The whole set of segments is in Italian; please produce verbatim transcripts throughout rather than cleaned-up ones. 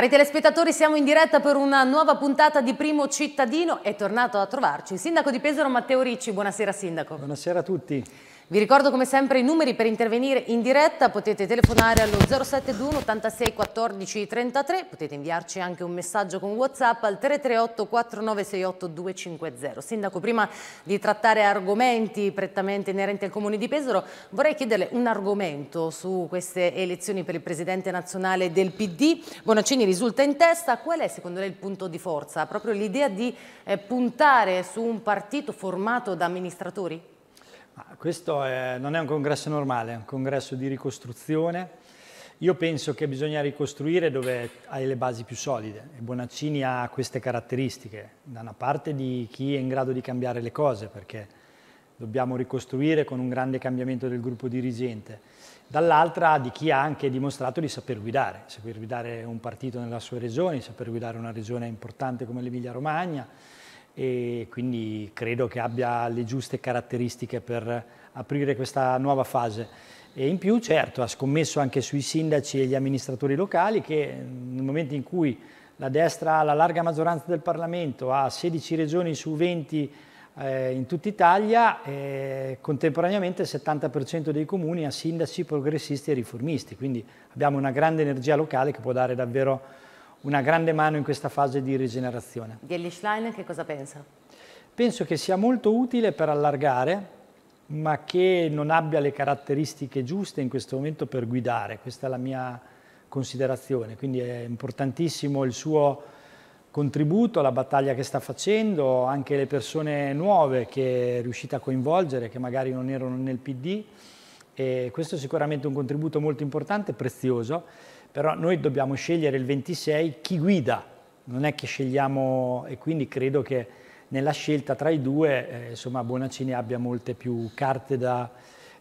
Cari telespettatori, siamo in diretta per una nuova puntata di Primo Cittadino. È tornato a trovarci il sindaco di Pesaro Matteo Ricci. Buonasera sindaco. Buonasera a tutti. Vi ricordo come sempre i numeri per intervenire in diretta. Potete telefonare allo zero sette due uno ottantasei quattordici trentatré, potete inviarci anche un messaggio con WhatsApp al tre tre otto quattro nove sei otto due cinque zero. Sindaco, prima di trattare argomenti prettamente inerenti al Comune di Pesaro, vorrei chiederle un argomento su queste elezioni per il Presidente nazionale del P D. Bonaccini risulta in testa. Qual è secondo lei il punto di forza? Proprio l'idea di eh, puntare su un partito formato da amministratori? Ma questo è, non è un congresso normale, è un congresso di ricostruzione. Io penso che bisogna ricostruire dove hai le basi più solide, e Bonaccini ha queste caratteristiche, da una parte di chi è in grado di cambiare le cose, perché dobbiamo ricostruire con un grande cambiamento del gruppo dirigente, dall'altra di chi ha anche dimostrato di saper guidare, saper guidare un partito nella sua regione, saper guidare una regione importante come l'Emilia-Romagna, e quindi credo che abbia le giuste caratteristiche per aprire questa nuova fase. E in più, certo, ha scommesso anche sui sindaci e gli amministratori locali, che nel momento in cui la destra ha la larga maggioranza del Parlamento, ha sedici regioni su venti in tutta Italia, eh, contemporaneamente il settanta per cento dei comuni ha sindaci progressisti e riformisti, quindi abbiamo una grande energia locale che può dare davvero una grande mano in questa fase di rigenerazione. Gelli Schlein che cosa pensa? Penso che sia molto utile per allargare, ma che non abbia le caratteristiche giuste in questo momento per guidare. Questa è la mia considerazione, quindi è importantissimo il suo contributo alla battaglia che sta facendo, anche le persone nuove che è riuscita a coinvolgere, che magari non erano nel P D, e questo è sicuramente un contributo molto importante e prezioso. Però noi dobbiamo scegliere il ventisei chi guida, non è che scegliamo, e quindi credo che nella scelta tra i due eh, insomma Bonaccini abbia molte più carte da,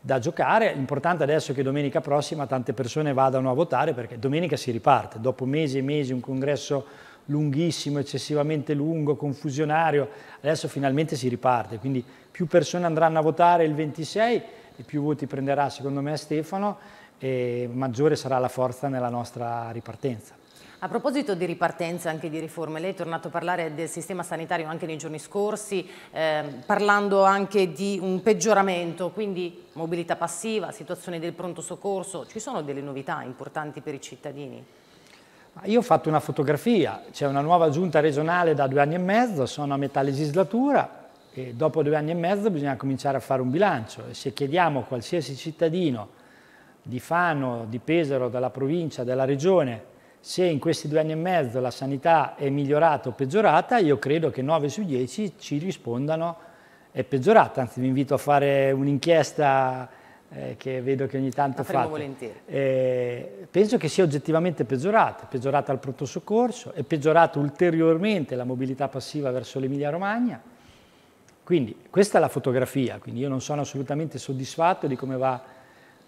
da giocare. L'importante adesso è che domenica prossima tante persone vadano a votare, perché domenica si riparte, dopo mesi e mesi, un congresso lunghissimo, eccessivamente lungo, confusionario, adesso finalmente si riparte, quindi più persone andranno a votare il ventisei e più voti prenderà secondo me Stefano, e maggiore sarà la forza nella nostra ripartenza. A proposito di ripartenza e anche di riforme, lei è tornato a parlare del sistema sanitario anche nei giorni scorsi, eh, parlando anche di un peggioramento, quindi mobilità passiva, situazione del pronto soccorso. Ci sono delle novità importanti per i cittadini? Io ho fatto una fotografia, c'è una nuova giunta regionale da due anni e mezzo, sono a metà legislatura e dopo due anni e mezzo bisogna cominciare a fare un bilancio, e se chiediamo a qualsiasi cittadino di Fano, di Pesaro, della provincia, della regione, se in questi due anni e mezzo la sanità è migliorata o peggiorata, io credo che nove su dieci ci rispondano è peggiorata. Anzi, vi invito a fare un'inchiesta Eh, che vedo che ogni tanto fate. Eh, penso che sia oggettivamente peggiorata, peggiorata il pronto soccorso, è peggiorata ulteriormente la mobilità passiva verso l'Emilia-Romagna. Quindi questa è la fotografia, quindi io non sono assolutamente soddisfatto di come va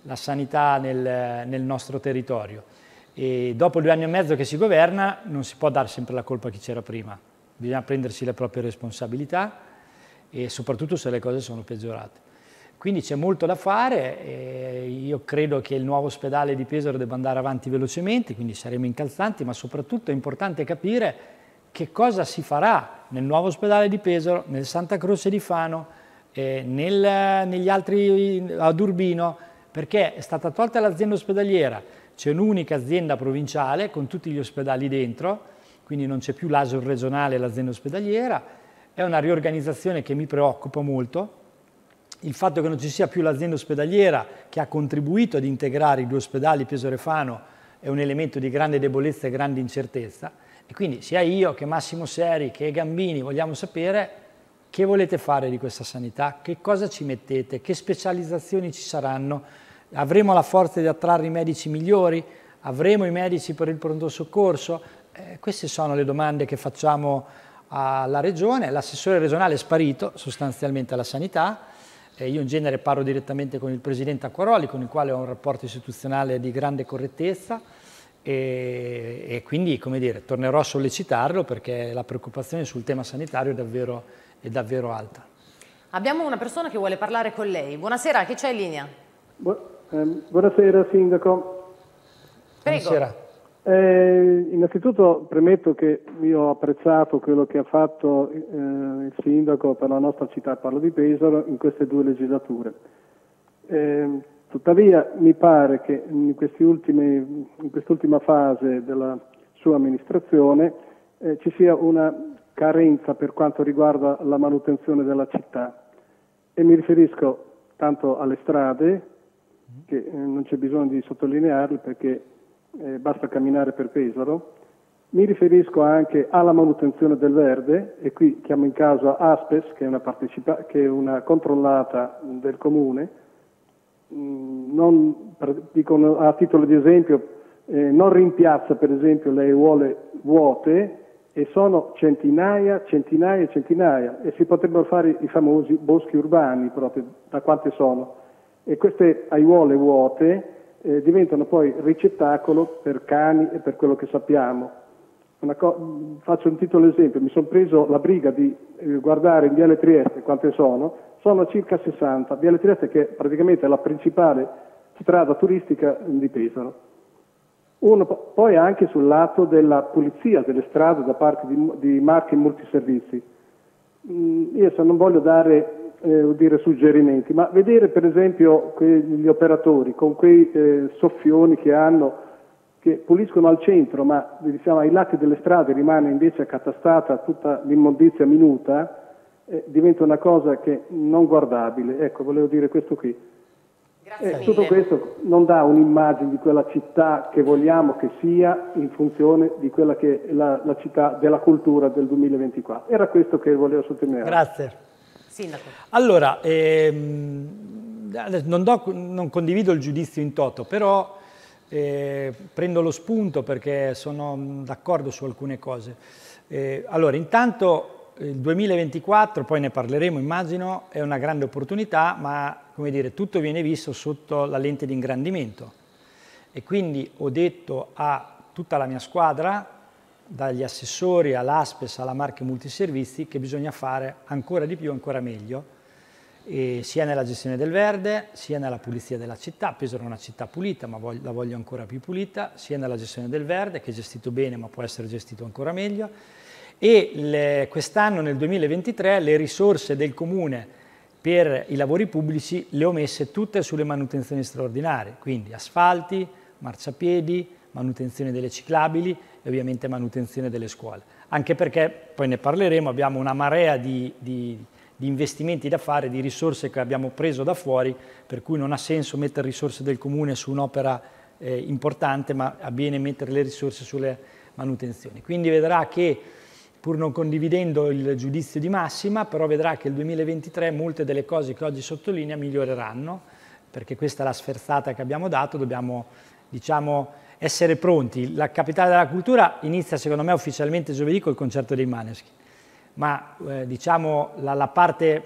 la sanità nel, nel nostro territorio. E dopo due anni e mezzo che si governa non si può dare sempre la colpa a chi c'era prima, bisogna prendersi le proprie responsabilità, e soprattutto se le cose sono peggiorate. Quindi c'è molto da fare, eh, io credo che il nuovo ospedale di Pesaro debba andare avanti velocemente, quindi saremo incalzanti, ma soprattutto è importante capire che cosa si farà nel nuovo ospedale di Pesaro, nel Santa Croce di Fano, eh, nel, negli altri ad Urbino, perché è stata tolta l'azienda ospedaliera, c'è un'unica azienda provinciale con tutti gli ospedali dentro, quindi non c'è più l'A S L regionale e l'azienda ospedaliera, è una riorganizzazione che mi preoccupa molto. Il fatto che non ci sia più l'azienda ospedaliera, che ha contribuito ad integrare i due ospedali Pesaro e Fano, è un elemento di grande debolezza e grande incertezza, e quindi sia io che Massimo Seri che Gambini vogliamo sapere che volete fare di questa sanità, che cosa ci mettete, che specializzazioni ci saranno, avremo la forza di attrarre i medici migliori, avremo i medici per il pronto soccorso, eh, queste sono le domande che facciamo alla regione. L'assessore regionale è sparito sostanzialmente alla sanità. Eh, io in genere parlo direttamente con il presidente Acquaroli, con il quale ho un rapporto istituzionale di grande correttezza, e, e quindi, come dire, tornerò a sollecitarlo, perché la preoccupazione sul tema sanitario è davvero, è davvero alta. Abbiamo una persona che vuole parlare con lei. Buonasera, chi c'è in linea? Bu ehm, buonasera sindaco. Prego. Buonasera. Eh, innanzitutto premetto che io ho apprezzato quello che ha fatto eh, il sindaco per la nostra città, parlo di Pesaro, in queste due legislature. Eh, tuttavia mi pare che in, questi ultimi, in quest'ultima fase della sua amministrazione eh, ci sia una carenza per quanto riguarda la manutenzione della città, e mi riferisco tanto alle strade, che eh, non c'è bisogno di sottolinearle perché Eh, basta camminare per Pesaro. Mi riferisco anche alla manutenzione del verde, e qui chiamo in causa Aspes, che è una, partecipa- che è una controllata del comune. Mm, non, per, dico, a titolo di esempio, eh, non rimpiazza per esempio le aiuole vuote, e sono centinaia, centinaia e centinaia, e si potrebbero fare i famosi boschi urbani proprio da quante sono, e queste aiuole vuote Eh, diventano poi ricettacolo per cani e per quello che sappiamo. Una co- faccio un titolo esempio: mi sono preso la briga di eh, guardare in Viale Trieste quante sono, sono circa sessanta. Viale Trieste, che è praticamente la principale strada turistica di Pesaro. Uno po- poi anche sul lato della pulizia delle strade da parte di, di Marche Multiservizi. Mm, io se non voglio dare Eh, dire suggerimenti, ma vedere per esempio que- gli operatori con quei eh, soffioni che hanno, che puliscono al centro, ma diciamo ai lati delle strade rimane invece accatastata tutta l'immondizia minuta, eh, diventa una cosa che non guardabile. Ecco, volevo dire questo qui. Grazie eh, mille. Tutto questo non dà un'immagine di quella città che vogliamo che sia, in funzione di quella che è la, la città della cultura del duemilaventiquattro. Era questo che volevo sottolineare. Grazie. Sindaco. Allora, ehm, non, do, non condivido il giudizio in toto, però eh, prendo lo spunto perché sono d'accordo su alcune cose. Eh, allora, intanto il duemilaventiquattro, poi ne parleremo immagino, è una grande opportunità, ma come dire, tutto viene visto sotto la lente di ingrandimento. E quindi ho detto a tutta la mia squadra, dagli assessori all'Aspes, alla Marche Multiservizi, che bisogna fare ancora di più, ancora meglio, e sia nella gestione del verde, sia nella pulizia della città. Pesaro è una città pulita, ma voglio, la voglio ancora più pulita, sia nella gestione del verde, che è gestito bene, ma può essere gestito ancora meglio. E le, quest'anno, nel duemilaventitré, le risorse del Comune per i lavori pubblici le ho messe tutte sulle manutenzioni straordinarie, quindi asfalti, marciapiedi, manutenzione delle ciclabili e ovviamente manutenzione delle scuole. Anche perché, poi ne parleremo, abbiamo una marea di, di, di investimenti da fare, di risorse che abbiamo preso da fuori, per cui non ha senso mettere risorse del Comune su un'opera eh, importante, ma ha bene mettere le risorse sulle manutenzioni. Quindi vedrà che, pur non condividendo il giudizio di massima, però vedrà che il duemilaventitré molte delle cose che oggi sottolinea miglioreranno, perché questa è la sferzata che abbiamo dato, dobbiamo, diciamo, essere pronti. La Capitale della Cultura inizia, secondo me, ufficialmente giovedì col concerto dei Maneskin, ma eh, diciamo la, la parte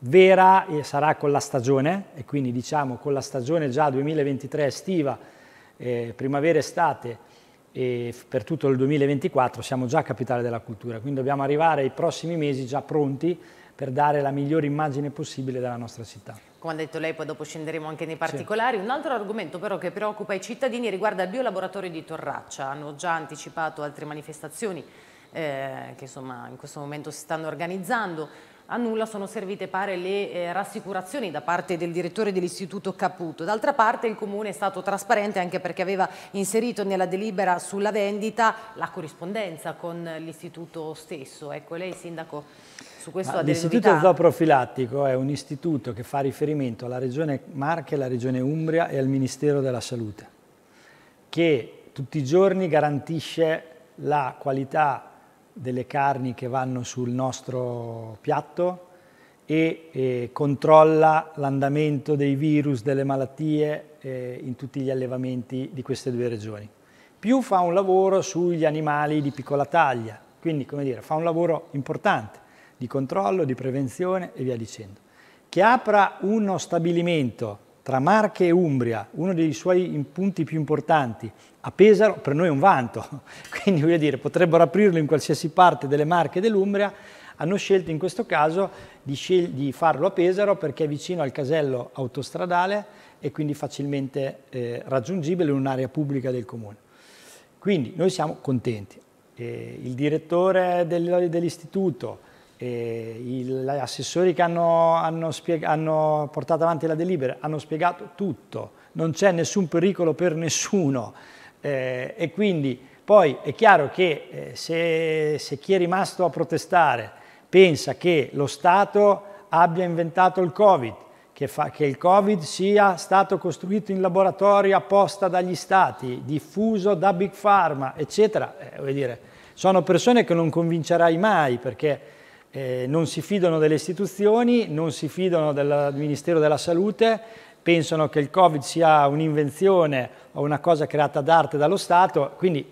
vera sarà con la stagione, e quindi diciamo con la stagione già duemilaventitré estiva, eh, primavera-estate, e per tutto il duemilaventiquattro siamo già Capitale della Cultura, quindi dobbiamo arrivare ai prossimi mesi già pronti per dare la migliore immagine possibile della nostra città. Come ha detto lei, poi dopo scenderemo anche nei particolari. Sì. Un altro argomento però che preoccupa i cittadini riguarda il biolaboratorio di Torraccia. Hanno già anticipato altre manifestazioni eh, che insomma in questo momento si stanno organizzando. A nulla sono servite, pare, le eh, rassicurazioni da parte del direttore dell'istituto Caputo. D'altra parte il Comune è stato trasparente anche perché aveva inserito nella delibera sulla vendita la corrispondenza con l'istituto stesso. Ecco, lei, Sindaco... L'istituto zooprofilattico è un istituto che fa riferimento alla Regione Marche, alla Regione Umbria e al Ministero della Salute, che tutti i giorni garantisce la qualità delle carni che vanno sul nostro piatto e, e controlla l'andamento dei virus, delle malattie eh, in tutti gli allevamenti di queste due regioni. Più fa un lavoro sugli animali di piccola taglia, quindi come dire, fa un lavoro importante di controllo, di prevenzione e via dicendo. Che apra uno stabilimento tra Marche e Umbria, uno dei suoi punti più importanti, a Pesaro, per noi è un vanto. Quindi voglio dire, potrebbero aprirlo in qualsiasi parte delle Marche e dell'Umbria, hanno scelto in questo caso di, scel- di farlo a Pesaro perché è vicino al casello autostradale e quindi facilmente eh, raggiungibile in un'area pubblica del Comune. Quindi noi siamo contenti. Eh, il direttore del, dell'istituto, eh, gli assessori che hanno, hanno, hanno portato avanti la delibera hanno spiegato tutto, non c'è nessun pericolo per nessuno, eh, e quindi poi è chiaro che eh, se, se chi è rimasto a protestare pensa che lo Stato abbia inventato il Covid, che, fa, che il Covid sia stato costruito in laboratorio apposta dagli Stati, diffuso da Big Pharma, eccetera, eh, vuol dire, sono persone che non convincerai mai, perché eh, non si fidano delle istituzioni, non si fidano del Ministero della Salute, pensano che il Covid sia un'invenzione o una cosa creata d'arte dallo Stato, quindi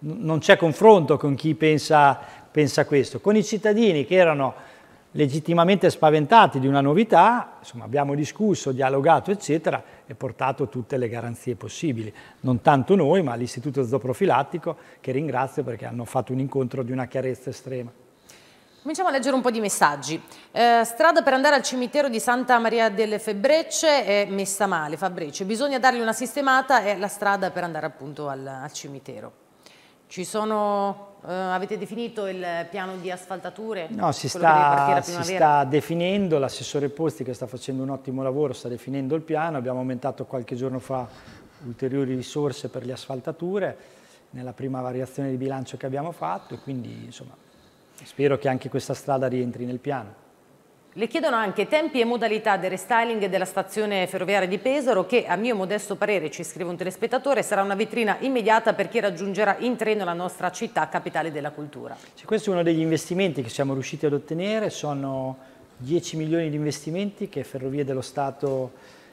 non c'è confronto con chi pensa, pensa questo. Con i cittadini che erano legittimamente spaventati di una novità, insomma, abbiamo discusso, dialogato, eccetera, e portato tutte le garanzie possibili, non tanto noi ma l'Istituto Zooprofilattico, che ringrazio perché hanno fatto un incontro di una chiarezza estrema. Cominciamo a leggere un po' di messaggi. Eh, strada per andare al cimitero di Santa Maria delle Fabrecce è messa male, Fabrecce, bisogna dargli una sistemata, è la strada per andare appunto al, al cimitero. Ci sono, eh, avete definito il piano di asfaltature? No, si, sta, si sta definendo, l'assessore Posti, che sta facendo un ottimo lavoro, sta definendo il piano, abbiamo aumentato qualche giorno fa ulteriori risorse per le asfaltature, nella prima variazione di bilancio che abbiamo fatto, quindi insomma spero che anche questa strada rientri nel piano. Le chiedono anche tempi e modalità del restyling della stazione ferroviaria di Pesaro che, a mio modesto parere, ci scrive un telespettatore, sarà una vetrina immediata per chi raggiungerà in treno la nostra città capitale della cultura. Cioè, questo è uno degli investimenti che siamo riusciti ad ottenere, sono dieci milioni di investimenti che Ferrovie dello Stato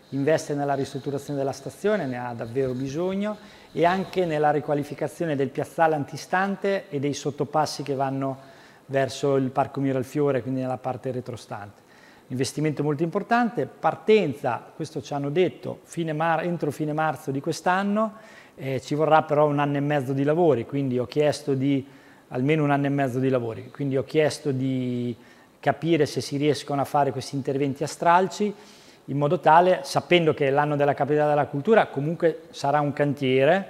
investe nella ristrutturazione della stazione, ne ha davvero bisogno, e anche nella riqualificazione del piazzale antistante e dei sottopassi che vanno verso il Parco Miralfiore, quindi nella parte retrostante. Investimento molto importante, partenza, questo ci hanno detto, fine mar- entro fine marzo di quest'anno, eh, ci vorrà però un anno e mezzo di lavori, quindi ho chiesto di, almeno un anno e mezzo di lavori, quindi ho chiesto di capire se si riescono a fare questi interventi a stralci, in modo tale, sapendo che l'anno della Capitale della Cultura comunque sarà un cantiere,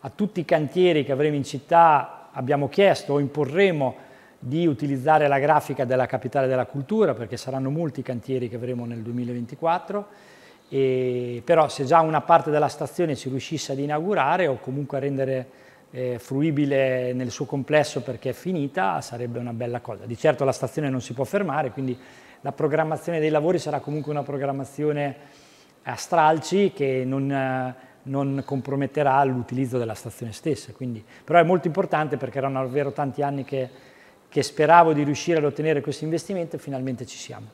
a tutti i cantieri che avremo in città abbiamo chiesto o imporremo di utilizzare la grafica della Capitale della Cultura, perché saranno molti cantieri che avremo nel duemilaventiquattro, e però se già una parte della stazione si riuscisse ad inaugurare o comunque a rendere eh, fruibile nel suo complesso perché è finita, sarebbe una bella cosa. Di certo la stazione non si può fermare, quindi la programmazione dei lavori sarà comunque una programmazione a stralci che non... Eh, non comprometterà l'utilizzo della stazione stessa, quindi, però è molto importante perché erano davvero tanti anni che, che speravo di riuscire ad ottenere questo investimento e finalmente ci siamo.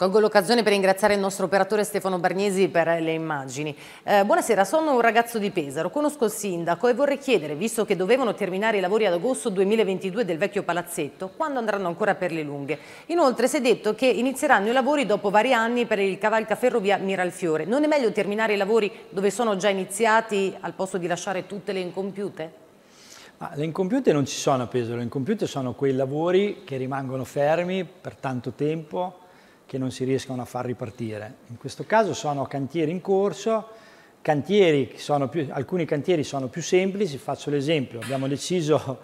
Colgo l'occasione per ringraziare il nostro operatore Stefano Bargnesi per le immagini. Eh, buonasera, sono un ragazzo di Pesaro, conosco il sindaco e vorrei chiedere, visto che dovevano terminare i lavori ad agosto duemilaventidue del vecchio palazzetto, quando andranno ancora per le lunghe. Inoltre si è detto che inizieranno i lavori dopo vari anni per il Cavalcaferrovia Miralfiore. Non è meglio terminare i lavori dove sono già iniziati al posto di lasciare tutte le incompiute? Ah, le incompiute non ci sono a Pesaro, le incompiute sono quei lavori che rimangono fermi per tanto tempo che non si riescono a far ripartire. In questo caso sono cantieri in corso, cantieri sono più, alcuni cantieri sono più semplici, faccio l'esempio, abbiamo deciso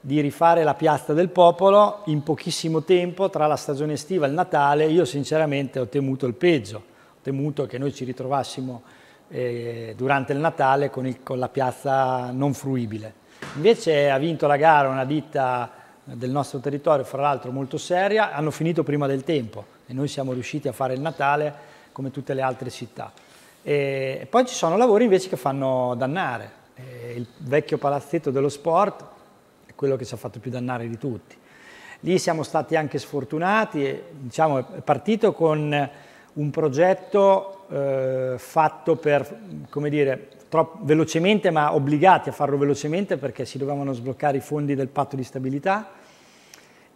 di rifare la piazza del Popolo in pochissimo tempo, tra la stagione estiva e il Natale, io sinceramente ho temuto il peggio, ho temuto che noi ci ritrovassimo eh, durante il Natale con, il, con la piazza non fruibile. Invece ha vinto la gara una ditta del nostro territorio, fra l'altro molto seria, hanno finito prima del tempo, e noi siamo riusciti a fare il Natale come tutte le altre città. E poi ci sono lavori invece che fanno dannare. Il vecchio palazzetto dello sport è quello che ci ha fatto più dannare di tutti. Lì siamo stati anche sfortunati, e, diciamo, è partito con un progetto eh, fatto per, come dire, troppo velocemente, ma obbligati a farlo velocemente perché si dovevano sbloccare i fondi del patto di stabilità.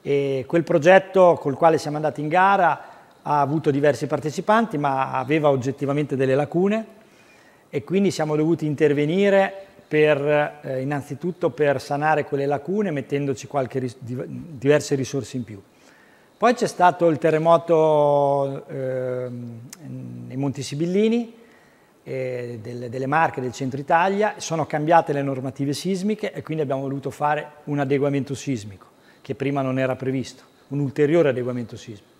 E quel progetto col quale siamo andati in gara ha avuto diversi partecipanti ma aveva oggettivamente delle lacune e quindi siamo dovuti intervenire per, eh, innanzitutto per sanare quelle lacune mettendoci qualche ris diverse risorse in più. Poi c'è stato il terremoto eh, nei Monti Sibillini, eh, del, delle Marche, del centro Italia, sono cambiate le normative sismiche e quindi abbiamo voluto fare un adeguamento sismico, che prima non era previsto, un ulteriore adeguamento sismico.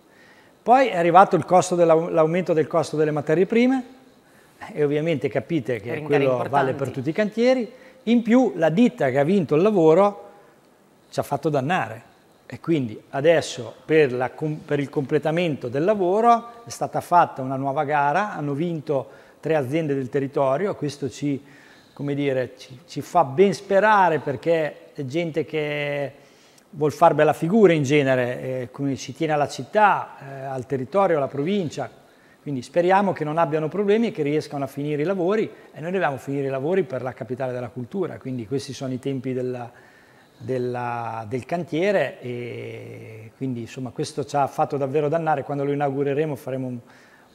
Poi è arrivato l'aumento del costo delle materie prime e ovviamente capite che quello vale per tutti i cantieri. In più la ditta che ha vinto il lavoro ci ha fatto dannare e quindi adesso per, la, per il completamento del lavoro è stata fatta una nuova gara, hanno vinto tre aziende del territorio, questo ci, come dire, ci, ci fa ben sperare perché è gente che vuol far bella figura in genere, eh, si tiene alla città, eh, al territorio, alla provincia, quindi speriamo che non abbiano problemi e che riescano a finire i lavori e noi dobbiamo finire i lavori per la capitale della cultura, quindi questi sono i tempi della, della, del cantiere e quindi insomma questo ci ha fatto davvero dannare, quando lo inaugureremo faremo un,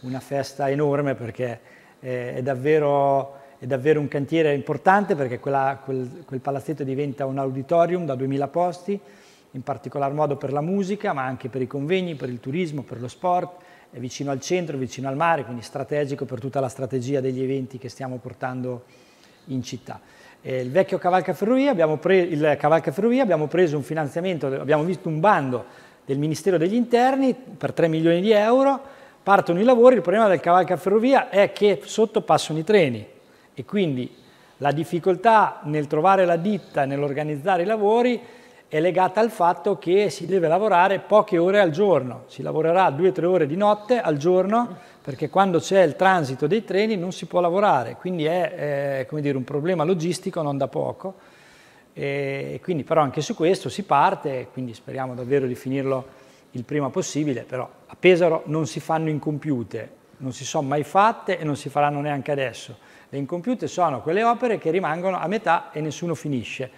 una festa enorme perché eh, è davvero... È davvero un cantiere importante perché quella, quel, quel palazzetto diventa un auditorium da duemila posti, in particolar modo per la musica, ma anche per i convegni, per il turismo, per lo sport, è vicino al centro, vicino al mare, quindi strategico per tutta la strategia degli eventi che stiamo portando in città. Eh, il vecchio Cavalcaferrovia, abbiamo, pre il Cavalcaferrovia, abbiamo preso un finanziamento, abbiamo visto un bando del Ministero degli Interni per tre milioni di euro, partono i lavori, il problema del Cavalcaferrovia è che sotto passano i treni, e quindi la difficoltà nel trovare la ditta, nell'organizzare i lavori, è legata al fatto che si deve lavorare poche ore al giorno, si lavorerà due o tre ore di notte al giorno, perché quando c'è il transito dei treni non si può lavorare, quindi è, eh, come dire, un problema logistico non da poco, e quindi però anche su questo si parte, quindi speriamo davvero di finirlo il prima possibile, però a Pesaro non si fanno incompiute, non si sono mai fatte e non si faranno neanche adesso. Le incompiute sono quelle opere che rimangono a metà e nessuno finisce.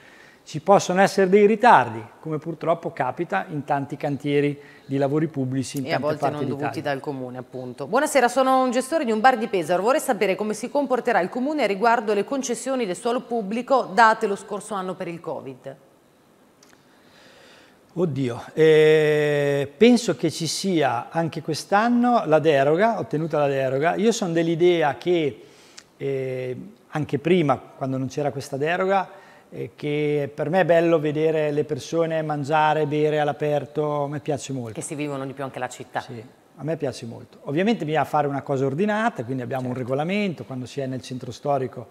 Ci possono essere dei ritardi, come purtroppo capita in tanti cantieri di lavori pubblici in tante parti d'Italia. E a volte non dovuti dal Comune, appunto. Buonasera, sono un gestore di un bar di Pesaro. Vorrei sapere come si comporterà il Comune riguardo le concessioni del suolo pubblico date lo scorso anno per il Covid. Oddio, eh, penso che ci sia anche quest'anno la deroga, ottenuta la deroga. Io sono dell'idea che Eh, anche prima, quando non c'era questa deroga, eh, che per me è bello vedere le persone mangiare, bere all'aperto, a me piace molto. Che si vivono di più anche la città. Sì, a me piace molto. Ovviamente bisogna fare una cosa ordinata, quindi abbiamo certo. un regolamento, quando si è nel centro storico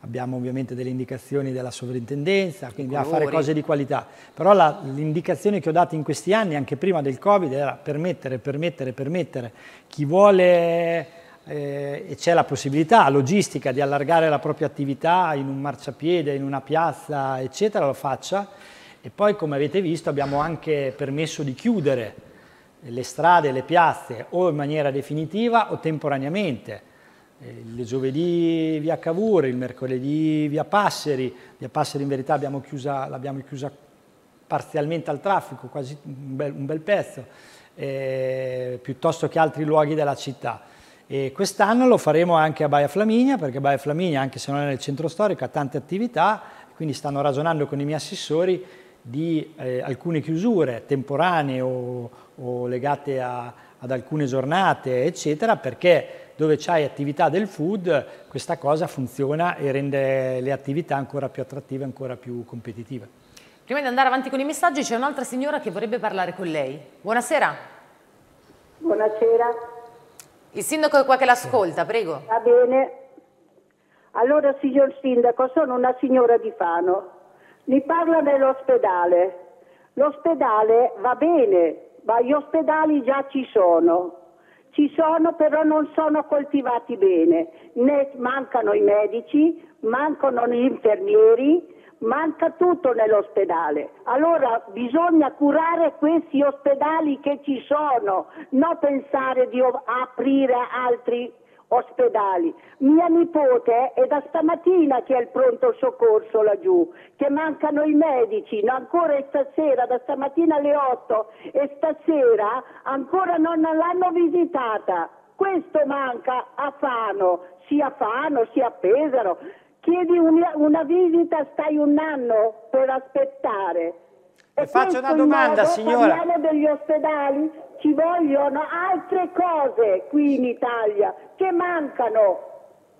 abbiamo ovviamente delle indicazioni della sovrintendenza, quindi bisogna fare cose di qualità. Però l'indicazione che ho dato in questi anni, anche prima del Covid, era permettere, permettere, permettere. Chi vuole... Eh, c'è la possibilità logistica di allargare la propria attività in un marciapiede, in una piazza, eccetera, lo faccia. E poi, come avete visto, abbiamo anche permesso di chiudere le strade, le piazze, o in maniera definitiva o temporaneamente. Eh, il giovedì via Cavour, il mercoledì via Passeri. Via Passeri in verità l'abbiamo chiusa, l'abbiamo chiusa parzialmente al traffico, quasi un bel, un bel pezzo, eh, piuttosto che altri luoghi della città. E quest'anno lo faremo anche a Baia Flaminia, perché Baia Flaminia, anche se non è nel centro storico, ha tante attività, quindi stanno ragionando con i miei assessori di eh, alcune chiusure temporanee o, o legate a, ad alcune giornate, eccetera, perché dove c'hai attività del food questa cosa funziona e rende le attività ancora più attrattive, ancora più competitive. Prima di andare avanti con i messaggi c'è un'altra signora che vorrebbe parlare con lei. Buonasera. Buonasera. Il sindaco è qua che l'ascolta, prego. Va bene. Allora, signor sindaco, sono una signora di Fano. Mi parla dell'ospedale. L'ospedale va bene, ma gli ospedali già ci sono. Ci sono, però non sono coltivati bene. Né mancano i medici, mancano gli infermieri, manca tutto nell'ospedale. Allora bisogna curare questi ospedali che ci sono, non pensare di aprire altri ospedali. Mia nipote è da stamattina che è il pronto soccorso laggiù, che mancano i medici, no, ancora è stasera, da stamattina alle otto e stasera ancora non l'hanno visitata. Questo manca a Fano, sia a Fano sia a Pesaro. Chiedi una, una visita, stai un anno per aspettare. E faccio una domanda, signora. Parliamo degli ospedali, ci vogliono altre cose qui in Italia che mancano.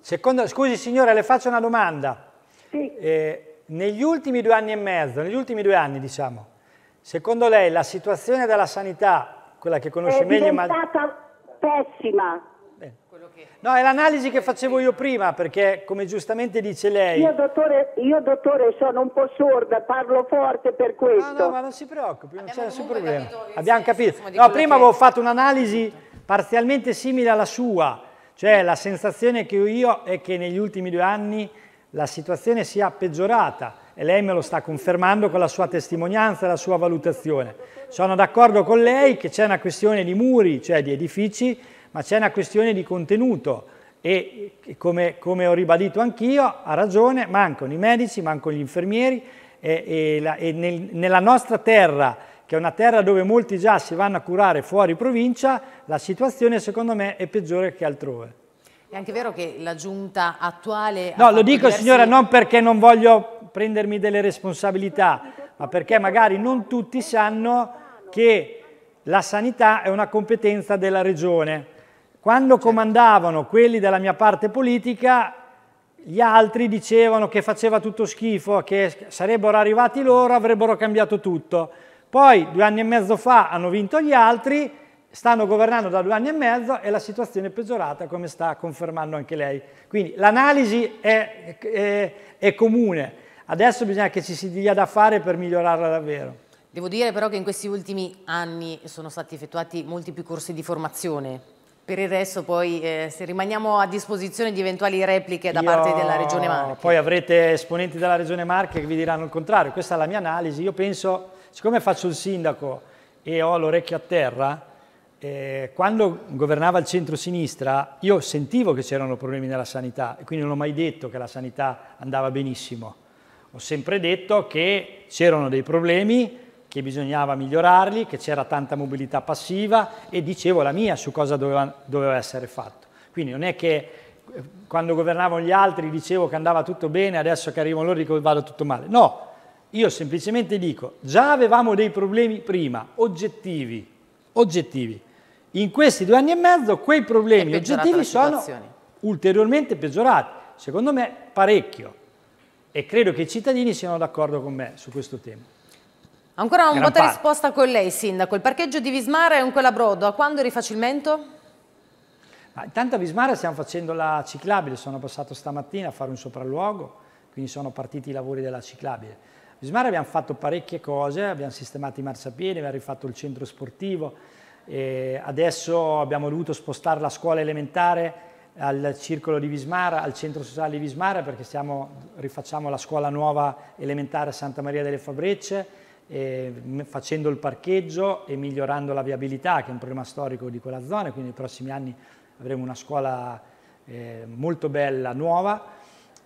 Secondo, scusi signora, le faccio una domanda. Sì. Eh, negli ultimi due anni e mezzo, negli ultimi due anni diciamo, secondo lei la situazione della sanità, quella che conosce è meglio... È diventata ma... pessima. No, è l'analisi che facevo io prima, perché come giustamente dice lei... Io dottore, io, dottore sono un po' sorda, parlo forte per questo. No, no, ma non si preoccupi, non c'è nessun problema. Capito, abbiamo capito. No, prima avevo fatto un'analisi parzialmente simile alla sua, cioè la sensazione che ho io è che negli ultimi due anni la situazione sia peggiorata e lei me lo sta confermando con la sua testimonianza e la sua valutazione. Sono d'accordo con lei che c'è una questione di muri, cioè di edifici, ma c'è una questione di contenuto e, come, come ho ribadito anch'io, ha ragione, mancano i medici, mancano gli infermieri e, e, la, e nel, nella nostra terra, che è una terra dove molti già si vanno a curare fuori provincia, la situazione secondo me è peggiore che altrove. È anche vero che la giunta attuale... No, lo dico diversi... signora, non perché non voglio prendermi delle responsabilità, ma perché magari non tutti sanno che la sanità è una competenza della regione. Quando comandavano quelli della mia parte politica, gli altri dicevano che faceva tutto schifo, che sarebbero arrivati loro, avrebbero cambiato tutto. Poi due anni e mezzo fa hanno vinto gli altri, stanno governando da due anni e mezzo e la situazione è peggiorata, come sta confermando anche lei. Quindi l'analisi è, è, è comune, adesso bisogna che ci si dia da fare per migliorarla davvero. Devo dire però che in questi ultimi anni sono stati effettuati molti più corsi di formazione. Per il resto poi eh, se rimaniamo a disposizione di eventuali repliche da io, parte della Regione Marche. Poi avrete esponenti della Regione Marche che vi diranno il contrario, questa è la mia analisi. Io penso, siccome faccio il sindaco e ho l'orecchio a terra, eh, quando governava il centro-sinistra io sentivo che c'erano problemi nella sanità e quindi non ho mai detto che la sanità andava benissimo. Ho sempre detto che c'erano dei problemi, che bisognava migliorarli, che c'era tanta mobilità passiva e dicevo la mia su cosa doveva, doveva essere fatto. Quindi non è che quando governavano gli altri dicevo che andava tutto bene, adesso che arrivano loro dico che vada tutto male. No, io semplicemente dico, già avevamo dei problemi prima, oggettivi, oggettivi. In questi due anni e mezzo quei problemi oggettivi sono ulteriormente peggiorati, secondo me parecchio, e credo che i cittadini siano d'accordo con me su questo tema. Ancora una buona risposta con lei, Sindaco. Il parcheggio di Vismara è un colabrodo. A quando il rifacimento? Ma intanto a Vismara stiamo facendo la ciclabile. Sono passato stamattina a fare un sopralluogo, quindi sono partiti i lavori della ciclabile. A Vismara abbiamo fatto parecchie cose, abbiamo sistemato i marciapiedi, abbiamo rifatto il centro sportivo. E adesso abbiamo dovuto spostare la scuola elementare al circolo di Vismara, al centro sociale di Vismara, perché stiamo, rifacciamo la scuola nuova elementare a Santa Maria delle Fabrecce, e facendo il parcheggio e migliorando la viabilità, che è un problema storico di quella zona, quindi nei prossimi anni avremo una scuola eh, molto bella, nuova,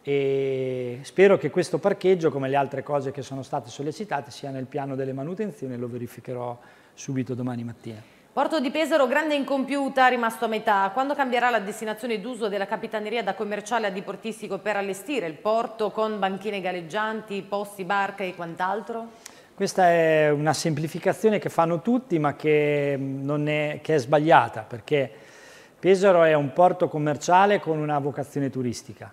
e spero che questo parcheggio, come le altre cose che sono state sollecitate, sia nel piano delle manutenzioni, lo verificherò subito domani mattina. Porto di Pesaro, grande incompiuta, rimasto a metà. Quando cambierà la destinazione d'uso della capitaneria da commerciale a diportistico per allestire il porto con banchine galleggianti, posti, barche e quant'altro? Questa è una semplificazione che fanno tutti, ma che, non è, che è sbagliata, perché Pesaro è un porto commerciale con una vocazione turistica.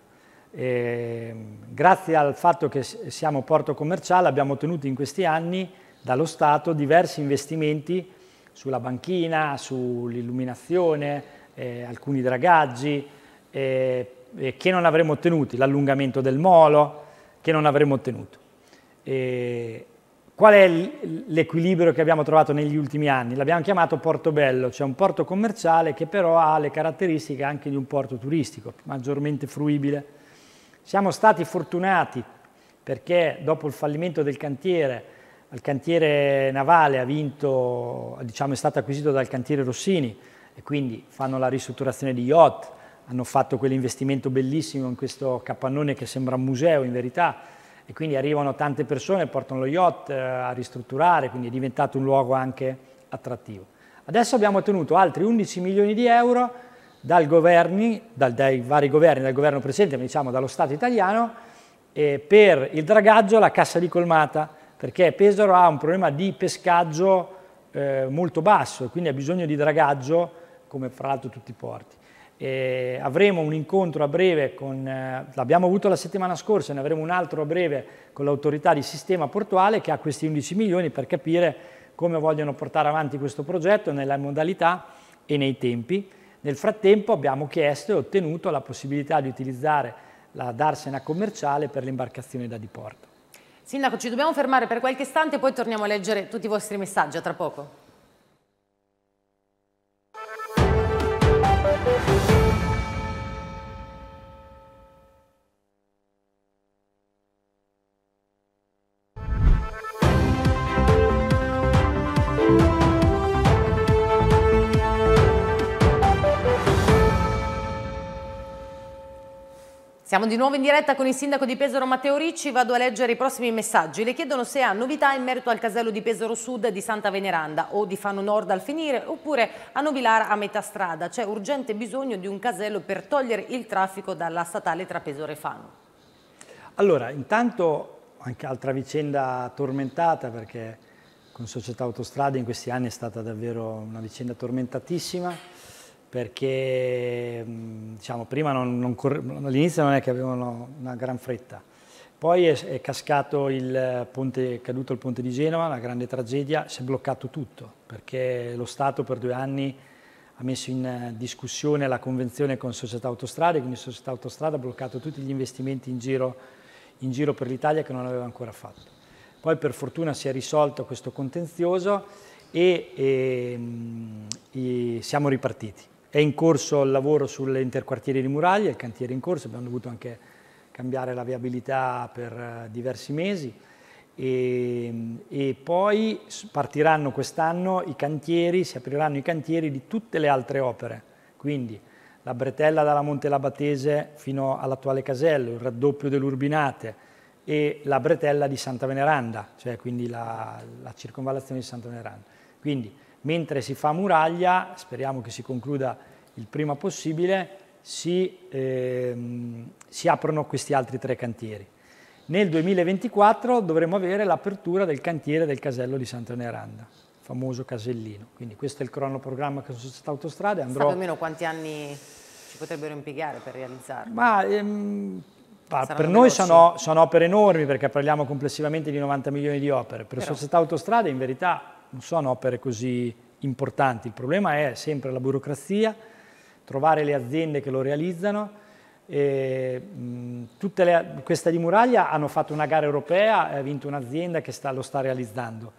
E grazie al fatto che siamo porto commerciale abbiamo ottenuto in questi anni dallo Stato diversi investimenti sulla banchina, sull'illuminazione, eh, alcuni dragaggi eh, che non avremmo ottenuti, l'allungamento del molo che non avremmo ottenuto. E, qual è l'equilibrio che abbiamo trovato negli ultimi anni? L'abbiamo chiamato Portobello, cioè un porto commerciale che però ha le caratteristiche anche di un porto turistico, maggiormente fruibile. Siamo stati fortunati perché dopo il fallimento del cantiere, il cantiere navale ha vinto, diciamo, è stato acquisito dal cantiere Rossini e quindi fanno la ristrutturazione di yacht, hanno fatto quell'investimento bellissimo in questo capannone che sembra un museo in verità, e quindi arrivano tante persone, portano lo yacht a ristrutturare, quindi è diventato un luogo anche attrattivo. Adesso abbiamo ottenuto altri undici milioni di euro dal governi, dal, dai vari governi, dal governo precedente, ma diciamo dallo Stato italiano, eh, per il dragaggio e la cassa di colmata, perché Pesaro ha un problema di pescaggio eh, molto basso, e quindi ha bisogno di dragaggio, come fra l'altro tutti i porti. E avremo un incontro a breve, con eh, l'abbiamo avuto la settimana scorsa, ne avremo un altro a breve con l'autorità di sistema portuale che ha questi undici milioni per capire come vogliono portare avanti questo progetto nella modalità e nei tempi. Nel frattempo abbiamo chiesto e ottenuto la possibilità di utilizzare la darsena commerciale per le imbarcazioni da diporto. Sindaco, ci dobbiamo fermare per qualche istante e poi torniamo a leggere tutti i vostri messaggi, a tra poco. Siamo di nuovo in diretta con il sindaco di Pesaro Matteo Ricci, vado a leggere i prossimi messaggi. Le chiedono se ha novità in merito al casello di Pesaro Sud di Santa Veneranda o di Fano Nord al finire oppure a Novilara a metà strada. C'è urgente bisogno di un casello per togliere il traffico dalla statale tra Pesaro e Fano. Allora, intanto anche altra vicenda tormentata, perché con Società Autostrade in questi anni è stata davvero una vicenda tormentatissima, perché diciamo, prima non, non all'inizio non è che avevano una gran fretta, poi è, è cascato il ponte, è caduto il ponte di Genova, una grande tragedia, si è bloccato tutto, perché lo Stato per due anni ha messo in discussione la convenzione con Società Autostrade, quindi Società Autostrade ha bloccato tutti gli investimenti in giro, in giro per l'Italia che non aveva ancora fatto. Poi per fortuna si è risolto questo contenzioso e, e, e siamo ripartiti. È in corso il lavoro sull'interquartiere di Muraglia, il cantiere è in corso, abbiamo dovuto anche cambiare la viabilità per diversi mesi e, e poi partiranno quest'anno i cantieri, si apriranno i cantieri di tutte le altre opere, quindi la bretella dalla Monte Labatese fino all'attuale casello, il raddoppio dell'Urbinate e la bretella di Santa Veneranda, cioè quindi la, la circonvallazione di Santa Veneranda. Quindi, mentre si fa Muraglia, speriamo che si concluda il prima possibile, si, ehm, si aprono questi altri tre cantieri. Nel duemilaventiquattro dovremo avere l'apertura del cantiere del casello di Santa Veneranda, il famoso casellino. Quindi questo è il cronoprogramma che sono Società Autostrade. Andrò... Sa più o meno quanti anni ci potrebbero impiegare per realizzarlo? Ma, ehm, per veloci. Noi sono, sono opere enormi, perché parliamo complessivamente di novanta milioni di opere. Per Però... Società Autostrade in verità... non sono opere così importanti, il problema è sempre la burocrazia, trovare le aziende che lo realizzano. E, mh, tutte le, questa di Muraglia hanno fatto una gara europea, ha vinto un'azienda che sta, lo sta realizzando.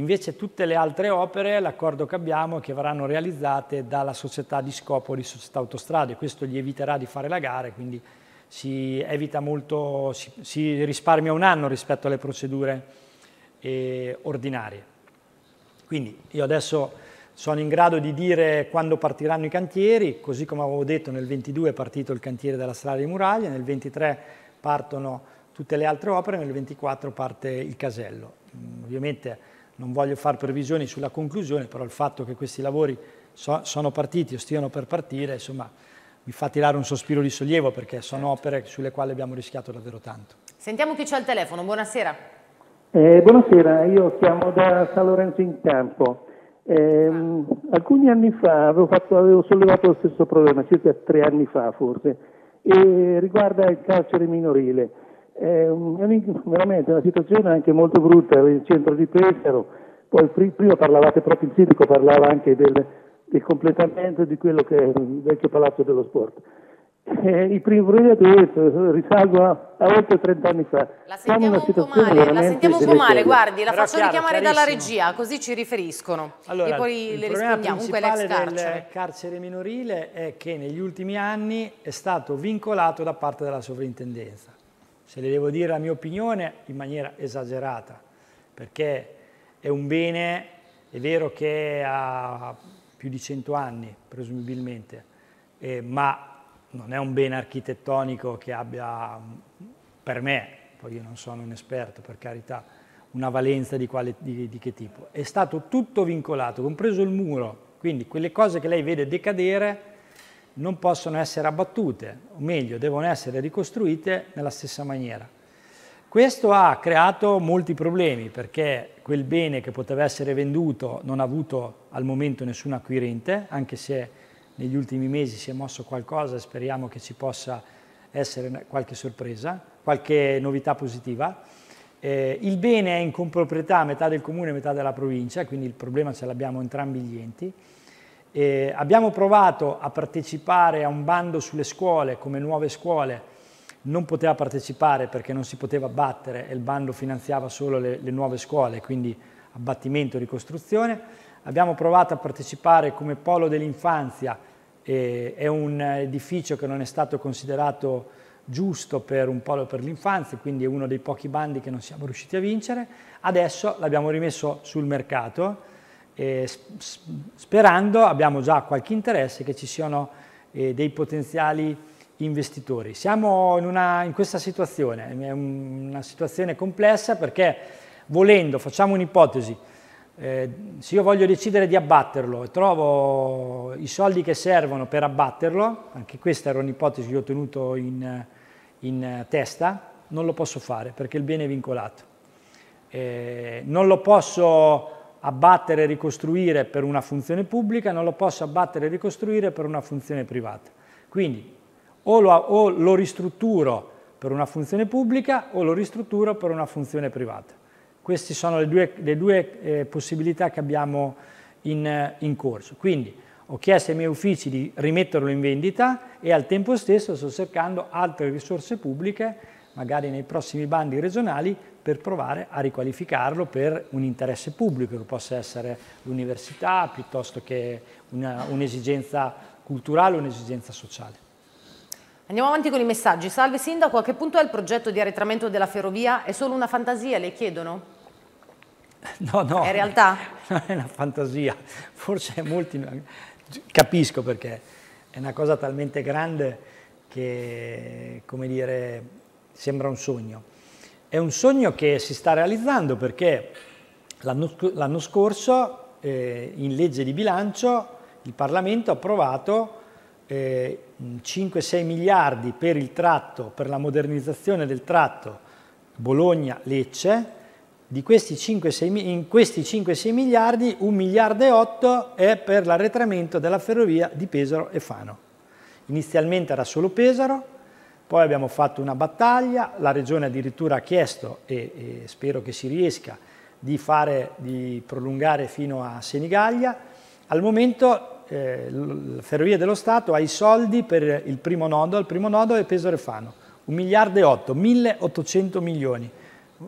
Invece tutte le altre opere, l'accordo che abbiamo è che verranno realizzate dalla società di scopo di Società Autostrade, questo gli eviterà di fare la gara, quindi si, evita molto, si, si risparmia un anno rispetto alle procedure eh, ordinarie. Quindi io adesso sono in grado di dire quando partiranno i cantieri, così come avevo detto nel ventidue è partito il cantiere della strada di Muraglia, nel ventitré partono tutte le altre opere, nel ventiquattro parte il casello. Ovviamente non voglio fare previsioni sulla conclusione, però il fatto che questi lavori so, sono partiti o stiano per partire, insomma, mi fa tirare un sospiro di sollievo, perché sono opere sulle quali abbiamo rischiato davvero tanto. Sentiamo chi c'è al telefono, buonasera. Eh, buonasera, io chiamo da San Lorenzo in Campo. Eh, alcuni anni fa avevo, fatto, avevo sollevato lo stesso problema, circa tre anni fa forse, e riguarda il carcere minorile. Eh, veramente una situazione anche molto brutta nel centro di Pesaro. Poi prima parlavate, proprio il sindaco parlava anche del, del completamento di quello che è il vecchio palazzo dello sport. Eh, I primi problemi risalgono a oltre trent'anni fa. La sentiamo un po' male, la sentiamo un po' male, guardi, la faccio richiamare dalla regia, così ci riferiscono. Allora, e poi le rispondiamo. Comunque l'ex carcere. Il carcere minorile è che negli ultimi anni è stato vincolato da parte della sovrintendenza. Se le devo dire la mia opinione, in maniera esagerata, perché è un bene, è vero che ha più di cento anni, presumibilmente, eh, ma... non è un bene architettonico che abbia, per me, poi io non sono un esperto per carità, una valenza di, quale, di, di che tipo. È stato tutto vincolato, compreso il muro, quindi quelle cose che lei vede decadere non possono essere abbattute, o meglio, devono essere ricostruite nella stessa maniera. Questo ha creato molti problemi, perché quel bene che poteva essere venduto non ha avuto al momento nessun acquirente, anche se negli ultimi mesi si è mosso qualcosa, speriamo che ci possa essere qualche sorpresa, qualche novità positiva. Eh, il bene è in comproprietà metà del comune e metà della provincia, quindi il problema ce l'abbiamo entrambi gli enti. Eh, abbiamo provato a partecipare a un bando sulle scuole, come Nuove Scuole non poteva partecipare perché non si poteva abbattere e il bando finanziava solo le, le nuove scuole, quindi abbattimento e ricostruzione. Abbiamo provato a partecipare come Polo dell'Infanzia, eh, è un edificio che non è stato considerato giusto per un polo per l'infanzia, quindi è uno dei pochi bandi che non siamo riusciti a vincere. Adesso l'abbiamo rimesso sul mercato, eh, sperando, abbiamo già qualche interesse, che ci siano eh, dei potenziali investitori. Siamo in, una, in questa situazione, è una situazione complessa perché volendo, facciamo un'ipotesi, eh, se io voglio decidere di abbatterlo e trovo i soldi che servono per abbatterlo, anche questa era un'ipotesi che ho tenuto in, in testa, non lo posso fare perché il bene è vincolato. Eh, non lo posso abbattere e ricostruire per una funzione pubblica, non lo posso abbattere e ricostruire per una funzione privata. Quindi, O lo, o lo ristrutturo per una funzione pubblica o lo ristrutturo per una funzione privata. Queste sono le due, le due eh, possibilità che abbiamo in, in corso. Quindi ho chiesto ai miei uffici di rimetterlo in vendita e al tempo stesso sto cercando altre risorse pubbliche, magari nei prossimi bandi regionali, per provare a riqualificarlo per un interesse pubblico, che possa essere l'università piuttosto che un'esigenza culturale o un'esigenza sociale. Andiamo avanti con i messaggi. Salve Sindaco, a che punto è il progetto di arretramento della ferrovia? È solo una fantasia, le chiedono? No, no. È realtà? Non è una fantasia. Forse molti... Capisco perché è una cosa talmente grande che, come dire, sembra un sogno. È un sogno che si sta realizzando perché l'anno scorso, eh, in legge di bilancio, il Parlamento ha approvato Eh, cinque sei miliardi per il tratto, per la modernizzazione del tratto Bologna-Lecce. Di questi cinque sei, in questi cinque sei miliardi, un miliardo e otto è per l'arretramento della ferrovia di Pesaro e Fano. Inizialmente era solo Pesaro, poi abbiamo fatto una battaglia, la regione addirittura ha chiesto, e, e spero che si riesca, di, fare, di prolungare fino a Senigallia. Al momento Eh, la Ferrovie dello Stato ha i soldi per il primo nodo, il primo nodo è Pesaro e Fano, un miliardo e otto, milleottocento milioni,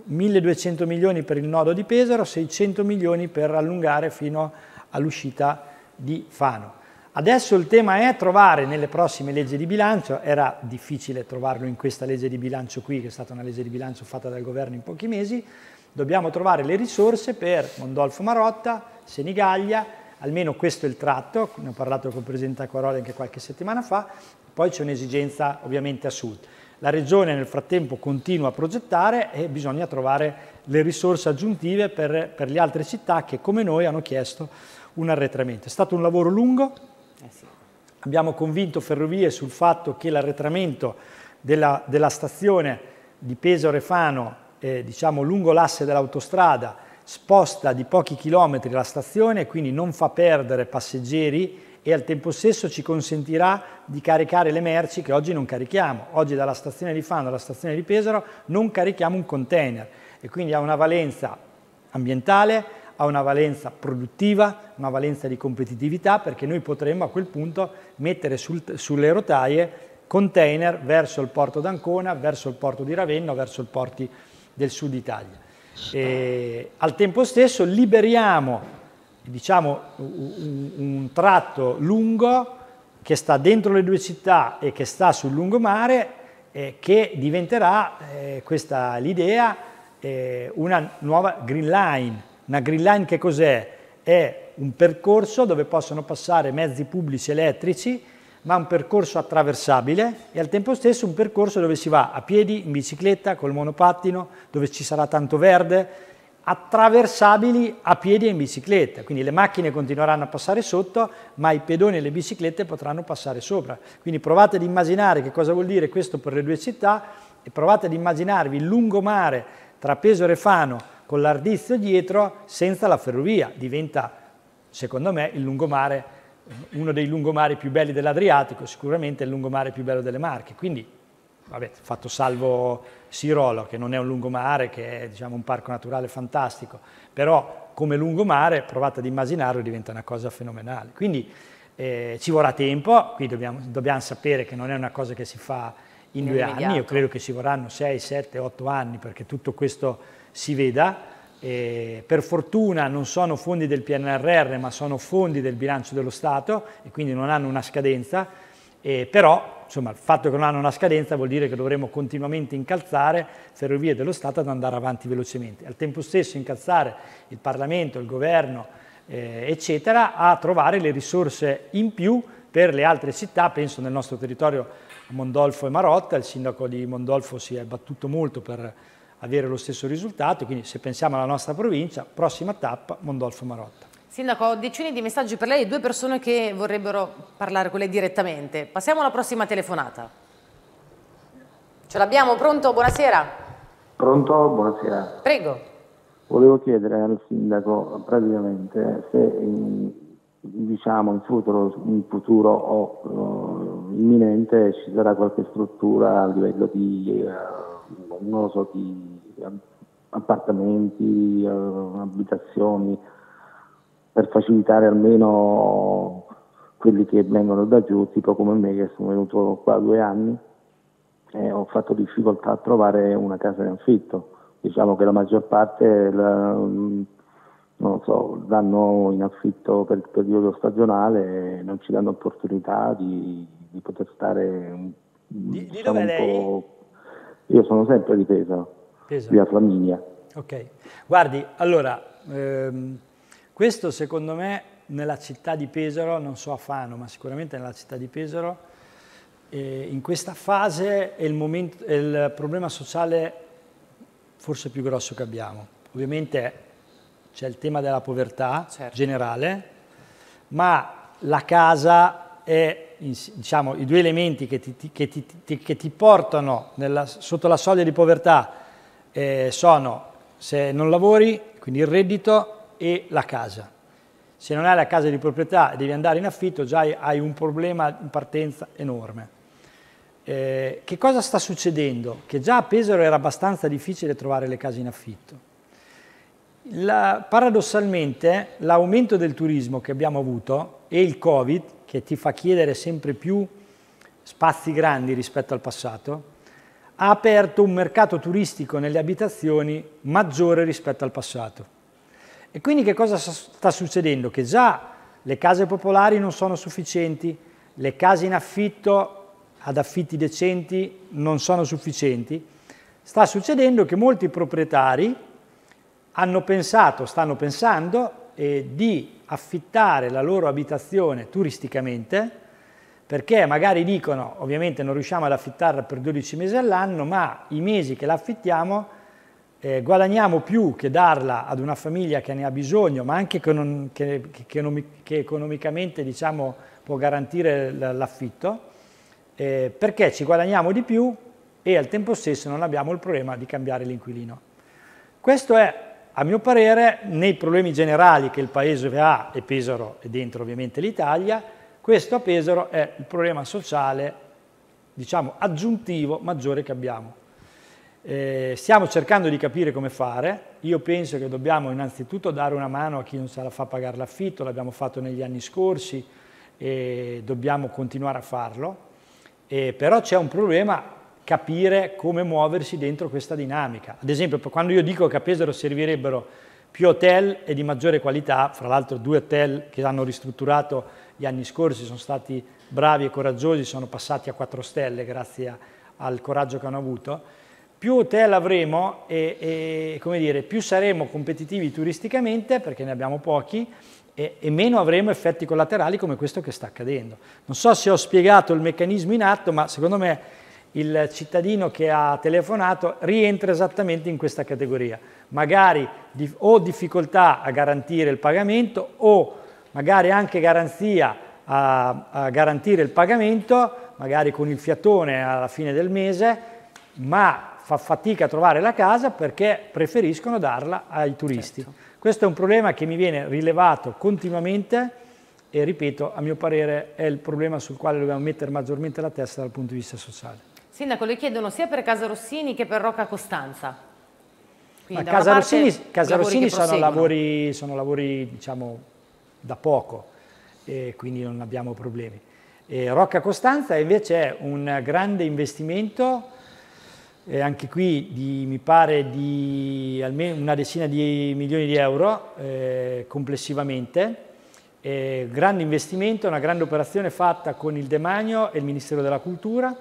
milleduecento milioni per il nodo di Pesaro, seicento milioni per allungare fino all'uscita di Fano. Adesso il tema è trovare nelle prossime leggi di bilancio, era difficile trovarlo in questa legge di bilancio qui, che è stata una legge di bilancio fatta dal governo in pochi mesi, dobbiamo trovare le risorse per Mondolfo Marotta, Senigallia. Almeno questo è il tratto, ne ho parlato con il Presidente Acquaroli anche qualche settimana fa, poi c'è un'esigenza ovviamente a sud. La Regione nel frattempo continua a progettare e bisogna trovare le risorse aggiuntive per, per le altre città che come noi hanno chiesto un arretramento. È stato un lavoro lungo, eh sì. Abbiamo convinto Ferrovie sul fatto che l'arretramento della, della stazione di Pesaro e Fano, eh, diciamo lungo l'asse dell'autostrada, sposta di pochi chilometri la stazione, quindi non fa perdere passeggeri e al tempo stesso ci consentirà di caricare le merci che oggi non carichiamo. Oggi dalla stazione di Fano alla stazione di Pesaro non carichiamo un container e quindi ha una valenza ambientale, ha una valenza produttiva, una valenza di competitività, perché noi potremmo a quel punto mettere sul, sulle rotaie container verso il porto d'Ancona, verso il porto di Ravenna, verso i porti del sud Italia. E al tempo stesso liberiamo, diciamo, un, un tratto lungo che sta dentro le due città e che sta sul lungomare, eh, che diventerà, eh, questa l'idea, eh, una nuova green line. Una green line che cos'è? È un percorso dove possono passare mezzi pubblici elettrici, ma un percorso attraversabile e al tempo stesso un percorso dove si va a piedi, in bicicletta, col monopattino, dove ci sarà tanto verde, attraversabili a piedi e in bicicletta. Quindi le macchine continueranno a passare sotto, ma i pedoni e le biciclette potranno passare sopra. Quindi provate ad immaginare che cosa vuol dire questo per le due città e provate ad immaginarvi il lungomare tra Pesaro e Fano con l'Ardizio dietro senza la ferrovia. Diventa, secondo me, il lungomare uno dei lungomari più belli dell'Adriatico, sicuramente è il lungomare più bello delle Marche, quindi vabbè, fatto salvo Sirolo, che non è un lungomare, che è diciamo, un parco naturale fantastico, però come lungomare, provate ad immaginarlo, diventa una cosa fenomenale. Quindi eh, ci vorrà tempo, qui dobbiamo, dobbiamo sapere che non è una cosa che si fa in due anni, io credo che ci vorranno sei, sette, otto anni perché tutto questo si veda. Eh, per fortuna non sono fondi del P N R R, ma sono fondi del bilancio dello Stato e quindi non hanno una scadenza, eh, però insomma, il fatto che non hanno una scadenza vuol dire che dovremo continuamente incalzare Ferrovie dello Stato ad andare avanti velocemente, al tempo stesso incalzare il Parlamento, il Governo, eh, eccetera, a trovare le risorse in più per le altre città. Penso nel nostro territorio a Mondolfo e Marotta, il sindaco di Mondolfo si è battuto molto per avere lo stesso risultato, quindi se pensiamo alla nostra provincia, prossima tappa Mondolfo Marotta. Sindaco, ho decine di messaggi per lei e due persone che vorrebbero parlare con lei direttamente. Passiamo alla prossima telefonata. Ce l'abbiamo, pronto? Buonasera. Pronto? Buonasera. Prego. Volevo chiedere al sindaco praticamente se in, diciamo in futuro, in futuro o oh, imminente ci sarà qualche struttura a livello di... Uh, non lo so, di appartamenti, abitazioni, per facilitare almeno quelli che vengono da giù, tipo come me che sono venuto qua due anni e ho fatto difficoltà a trovare una casa in affitto. Diciamo che la maggior parte la, non lo so, danno in affitto per il periodo stagionale e non ci danno opportunità di, di poter stare un, di, diciamo, di dove lei? un po'... Io sono sempre di Pesaro, Via Flaminia. Ok, guardi, allora, ehm, questo secondo me nella città di Pesaro, non so a Fano, ma sicuramente nella città di Pesaro, eh, in questa fase è il, momento, è il problema sociale forse più grosso che abbiamo. Ovviamente c'è il tema della povertà certo. generale, ma la casa è... Diciamo, i due elementi che ti, che ti, che ti portano nella, sotto la soglia di povertà eh, sono se non lavori, quindi il reddito, e la casa. Se non hai la casa di proprietà e devi andare in affitto, già hai, hai un problema in partenza enorme. Eh, che cosa sta succedendo? Che già a Pesaro era abbastanza difficile trovare le case in affitto. La, paradossalmente l'aumento del turismo che abbiamo avuto e il Covid, che ti fa chiedere sempre più spazi grandi rispetto al passato, ha aperto un mercato turistico nelle abitazioni maggiore rispetto al passato. E quindi che cosa sta succedendo? Che già le case popolari non sono sufficienti, le case in affitto ad affitti decenti non sono sufficienti. Sta succedendo che molti proprietari hanno pensato, stanno pensando, eh, di affittare la loro abitazione turisticamente, perché magari dicono, ovviamente non riusciamo ad affittarla per dodici mesi all'anno, ma i mesi che la affittiamo eh, guadagniamo più che darla ad una famiglia che ne ha bisogno, ma anche che, non, che, che, che economicamente diciamo, può garantire l'affitto, eh, perché ci guadagniamo di più e al tempo stesso non abbiamo il problema di cambiare l'inquilino. Questo è, a mio parere, nei problemi generali che il Paese ha, e Pesaro è dentro ovviamente l'Italia, questo a Pesaro è il problema sociale, diciamo, aggiuntivo maggiore che abbiamo. Eh, stiamo cercando di capire come fare, io penso che dobbiamo innanzitutto dare una mano a chi non se la fa pagare l'affitto, l'abbiamo fatto negli anni scorsi e dobbiamo continuare a farlo, eh, però c'è un problema, capire come muoversi dentro questa dinamica. Ad esempio, quando io dico che a Pesaro servirebbero più hotel e di maggiore qualità, fra l'altro due hotel che hanno ristrutturato gli anni scorsi, sono stati bravi e coraggiosi, sono passati a quattro stelle grazie a, al coraggio che hanno avuto, più hotel avremo e, e come dire, più saremo competitivi turisticamente, perché ne abbiamo pochi, e, e meno avremo effetti collaterali come questo che sta accadendo. Non so se ho spiegato il meccanismo in atto, ma secondo me il cittadino che ha telefonato rientra esattamente in questa categoria, magari di, o difficoltà a garantire il pagamento o magari anche garanzia a, a garantire il pagamento, magari con il fiatone alla fine del mese, ma fa fatica a trovare la casa perché preferiscono darla ai turisti. Certo. Questo è un problema che mi viene rilevato continuamente e ripeto, a mio parere è il problema sul quale dobbiamo mettere maggiormente la testa dal punto di vista sociale. Sindaco, le chiedono sia per Casa Rossini che per Rocca Costanza. Ma Casa Rossini, Casa Rossini sono lavori, sono lavori diciamo, da poco, e quindi non abbiamo problemi. E Rocca Costanza invece è un grande investimento, eh, anche qui di, mi pare di almeno una decina di milioni di euro eh, complessivamente. Eh, grande investimento, una grande operazione fatta con il Demanio e il Ministero della Cultura,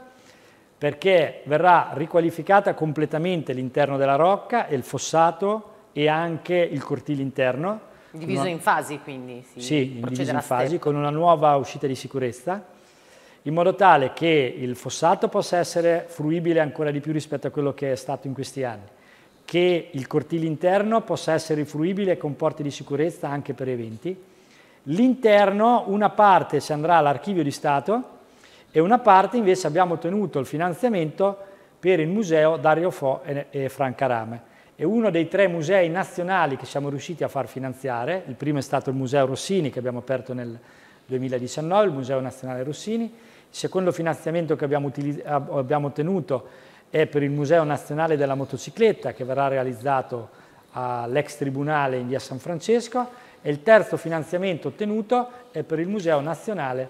perché verrà riqualificata completamente l'interno della Rocca e il fossato e anche il cortile interno. Diviso una... in fasi quindi? Si sì, diviso in fasi, step. Con una nuova uscita di sicurezza, in modo tale che il fossato possa essere fruibile ancora di più rispetto a quello che è stato in questi anni, che il cortile interno possa essere fruibile con porte di sicurezza anche per eventi. L'interno, una parte si andrà all'Archivio di Stato e una parte invece abbiamo ottenuto il finanziamento per il museo Dario Fo e, e Franca Rame. È uno dei tre musei nazionali che siamo riusciti a far finanziare. Il primo è stato il Museo Rossini che abbiamo aperto nel duemiladiciannove, il Museo Nazionale Rossini. Il secondo finanziamento che abbiamo, abbiamo ottenuto è per il Museo Nazionale della Motocicletta che verrà realizzato all'ex tribunale in via San Francesco. E il terzo finanziamento ottenuto è per il Museo Nazionale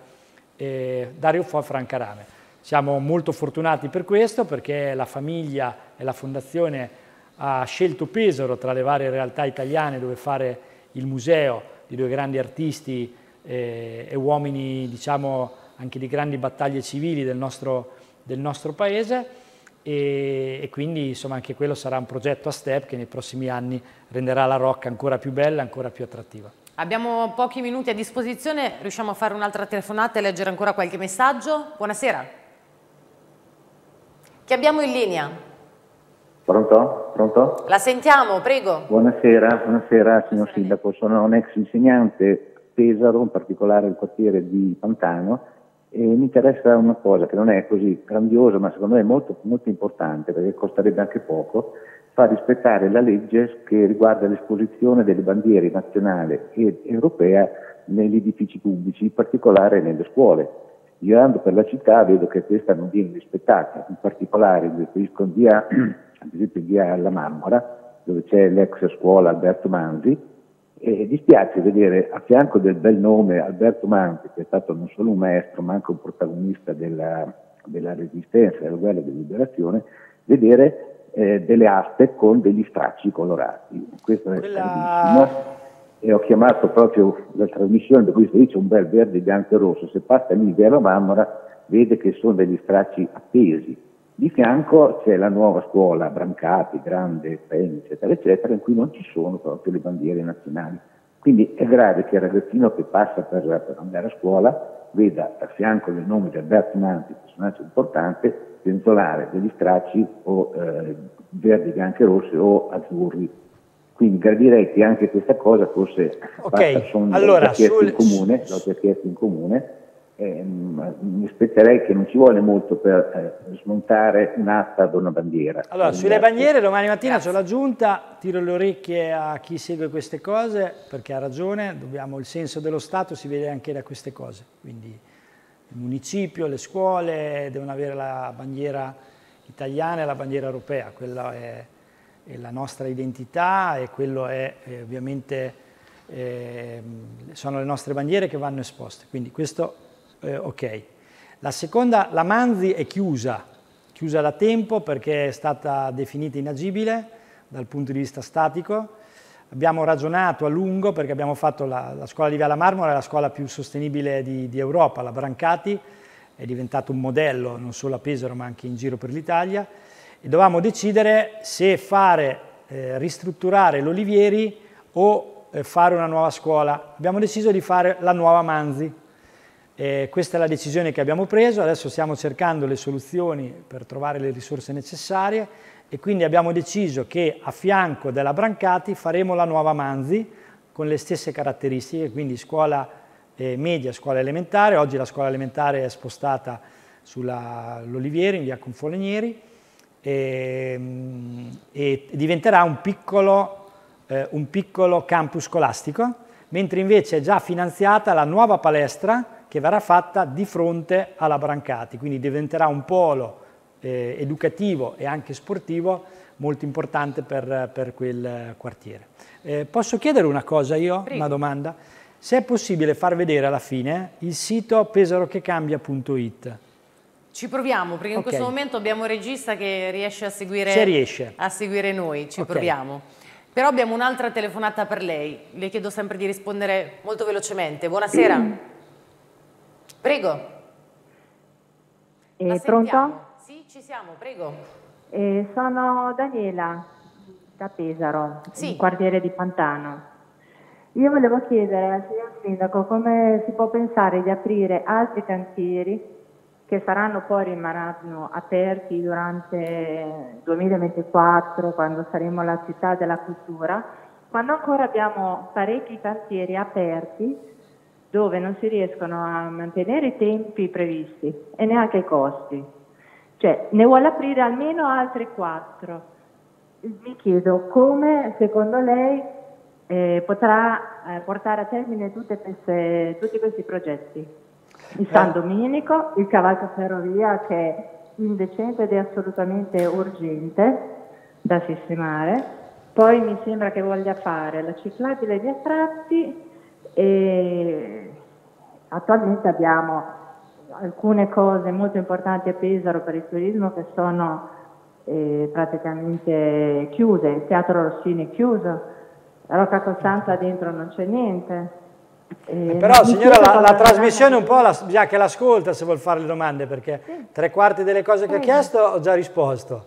eh, Dario Fo e Franca Rame. Siamo molto fortunati per questo perché la famiglia e la fondazione ha scelto Pesaro tra le varie realtà italiane dove fare il museo di due grandi artisti eh, e uomini diciamo anche di grandi battaglie civili del nostro, del nostro paese. E, e quindi insomma anche quello sarà un progetto a step che nei prossimi anni renderà la Rocca ancora più bella, ancora più attrattiva. Abbiamo pochi minuti a disposizione, riusciamo a fare un'altra telefonata e leggere ancora qualche messaggio. Buonasera. Chi abbiamo in linea? Pronto? Pronto? La sentiamo, prego. Buonasera, buonasera signor Sindaco, sono un ex insegnante Pesaro, in particolare il quartiere di Pantano. E mi interessa una cosa che non è così grandiosa ma secondo me è molto, molto importante perché costerebbe anche poco, far rispettare la legge che riguarda l'esposizione delle bandiere nazionale ed europea negli edifici pubblici, in particolare nelle scuole. Girando per la città vedo che questa non viene rispettata, in particolare mi riferisco in via, ad esempio in via La Marmora dove c'è l'ex scuola Alberto Manzi. E dispiace vedere a fianco del bel nome Alberto Manzi, che è stato non solo un maestro ma anche un protagonista della, della resistenza, della guerra della liberazione, vedere eh, delle aste con degli stracci colorati. Questo è bellissimo. E ho chiamato proprio la trasmissione da cui si dice un bel verde, bianco e rosso. Se passa lì via La Marmora vede che sono degli stracci appesi. Di fianco c'è la nuova scuola, Brancati, Grande, Penne, eccetera, eccetera, in cui non ci sono proprio le bandiere nazionali. Quindi è grave che il ragazzino che passa per, per andare a scuola veda a fianco del nome di Alberto Manzi, personaggio importante, penzolare degli stracci o eh, verdi, bianchi, rossi o azzurri. Quindi gradirei che anche questa cosa fosse okay. fatta sono allora, sul... in comune, l'ho già chiesto in comune. Eh, mi aspetterei che non ci vuole molto per eh, smontare un'asta ad una bandiera. Allora, sulle bandiere domani mattina c'è la giunta, tiro le orecchie a chi segue queste cose, perché ha ragione, dobbiamo, il senso dello Stato si vede anche da queste cose, quindi il municipio, le scuole devono avere la bandiera italiana e la bandiera europea, quella è, è la nostra identità e quello è, è ovviamente eh, sono le nostre bandiere che vanno esposte, quindi questo Eh, ok. La seconda, la Manzi è chiusa, chiusa da tempo perché è stata definita inagibile dal punto di vista statico. Abbiamo ragionato a lungo perché abbiamo fatto la, la scuola di Via La Marmora, è la scuola più sostenibile di, di Europa, la Brancati, è diventato un modello non solo a Pesaro ma anche in giro per l'Italia e dovevamo decidere se fare, eh, ristrutturare l'Olivieri o eh, fare una nuova scuola. Abbiamo deciso di fare la nuova Manzi. Eh, questa è la decisione che abbiamo preso, adesso stiamo cercando le soluzioni per trovare le risorse necessarie e quindi abbiamo deciso che a fianco della Brancati faremo la nuova Manzi con le stesse caratteristiche, quindi scuola eh, media, scuola elementare, oggi la scuola elementare è spostata sull'Olivieri in via Confolenieri e, e diventerà un piccolo, eh, un piccolo campus scolastico mentre invece è già finanziata la nuova palestra che verrà fatta di fronte alla Brancati, quindi diventerà un polo eh, educativo e anche sportivo molto importante per, per quel quartiere. Eh, posso chiedere una cosa io? Prego. Una domanda? Se è possibile far vedere alla fine il sito pesaro che cambia punto it. Ci proviamo, perché in okay. questo momento abbiamo un regista che riesce a seguire, Se riesce. a seguire noi, ci okay. proviamo. Però abbiamo un'altra telefonata per lei, le chiedo sempre di rispondere molto velocemente. Buonasera. Prego. Eh, pronto? Sì, ci siamo, prego. Eh, sono Daniela, da Pesaro, sì. quartiere di Pantano. Io volevo chiedere al signor Sindaco come si può pensare di aprire altri cantieri che saranno poi rimarranno aperti durante il duemilaventiquattro, quando saremo la città della cultura, quando ancora abbiamo parecchi cantieri aperti dove non si riescono a mantenere i tempi previsti e neanche i costi. Cioè, ne vuole aprire almeno altri quattro. Mi chiedo come, secondo lei, eh, potrà eh, portare a termine tutte queste, tutti questi progetti. Il San Domenico, il Cavalcaferrovia che è indecente ed è assolutamente urgente da sistemare, poi mi sembra che voglia fare la ciclabile di attratti e attualmente abbiamo alcune cose molto importanti a Pesaro per il turismo che sono eh, praticamente chiuse, il Teatro Rossini è chiuso, la Rocca Costanza dentro non c'è niente. Eh, però signora la, la trasmissione un po' la, già che l'ascolta se vuol fare le domande perché sì. tre quarti delle cose che sì. ho chiesto ho già risposto,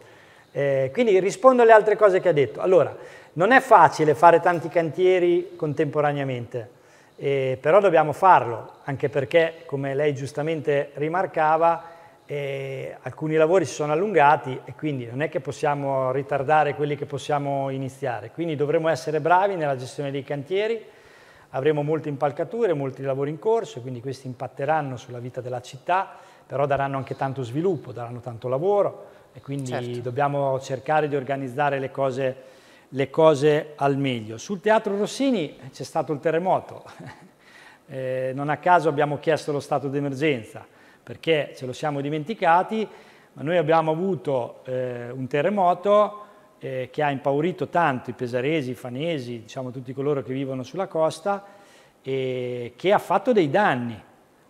eh, quindi rispondo alle altre cose che ha detto. Allora, non è facile fare tanti cantieri contemporaneamente, eh, però dobbiamo farlo anche perché come lei giustamente rimarcava eh, alcuni lavori si sono allungati e quindi non è che possiamo ritardare quelli che possiamo iniziare, quindi dovremo essere bravi nella gestione dei cantieri. Avremo molte impalcature, molti lavori in corso, quindi questi impatteranno sulla vita della città, però daranno anche tanto sviluppo, daranno tanto lavoro e quindi certo. dobbiamo cercare di organizzare le cose, le cose al meglio. Sul Teatro Rossini c'è stato il terremoto, eh, non a caso abbiamo chiesto lo stato d'emergenza, perché ce lo siamo dimenticati, ma noi abbiamo avuto eh, un terremoto Eh, che ha impaurito tanto i pesaresi, i fanesi, diciamo tutti coloro che vivono sulla costa, e che ha fatto dei danni,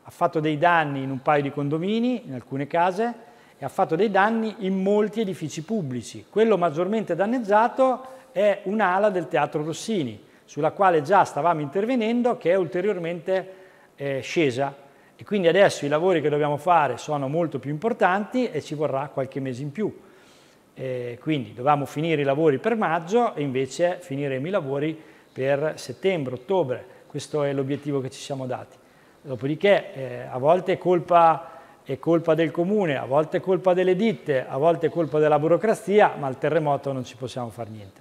ha fatto dei danni in un paio di condomini, in alcune case, e ha fatto dei danni in molti edifici pubblici. Quello maggiormente danneggiato è un'ala del Teatro Rossini, sulla quale già stavamo intervenendo, che è ulteriormente eh, scesa. E quindi adesso i lavori che dobbiamo fare sono molto più importanti e ci vorrà qualche mese in più. Eh, quindi dovevamo finire i lavori per maggio e invece finiremo i lavori per settembre, ottobre, questo è l'obiettivo che ci siamo dati. Dopodiché eh, a volte è colpa, è colpa del comune, a volte è colpa delle ditte, a volte è colpa della burocrazia, ma al terremoto non ci possiamo fare niente.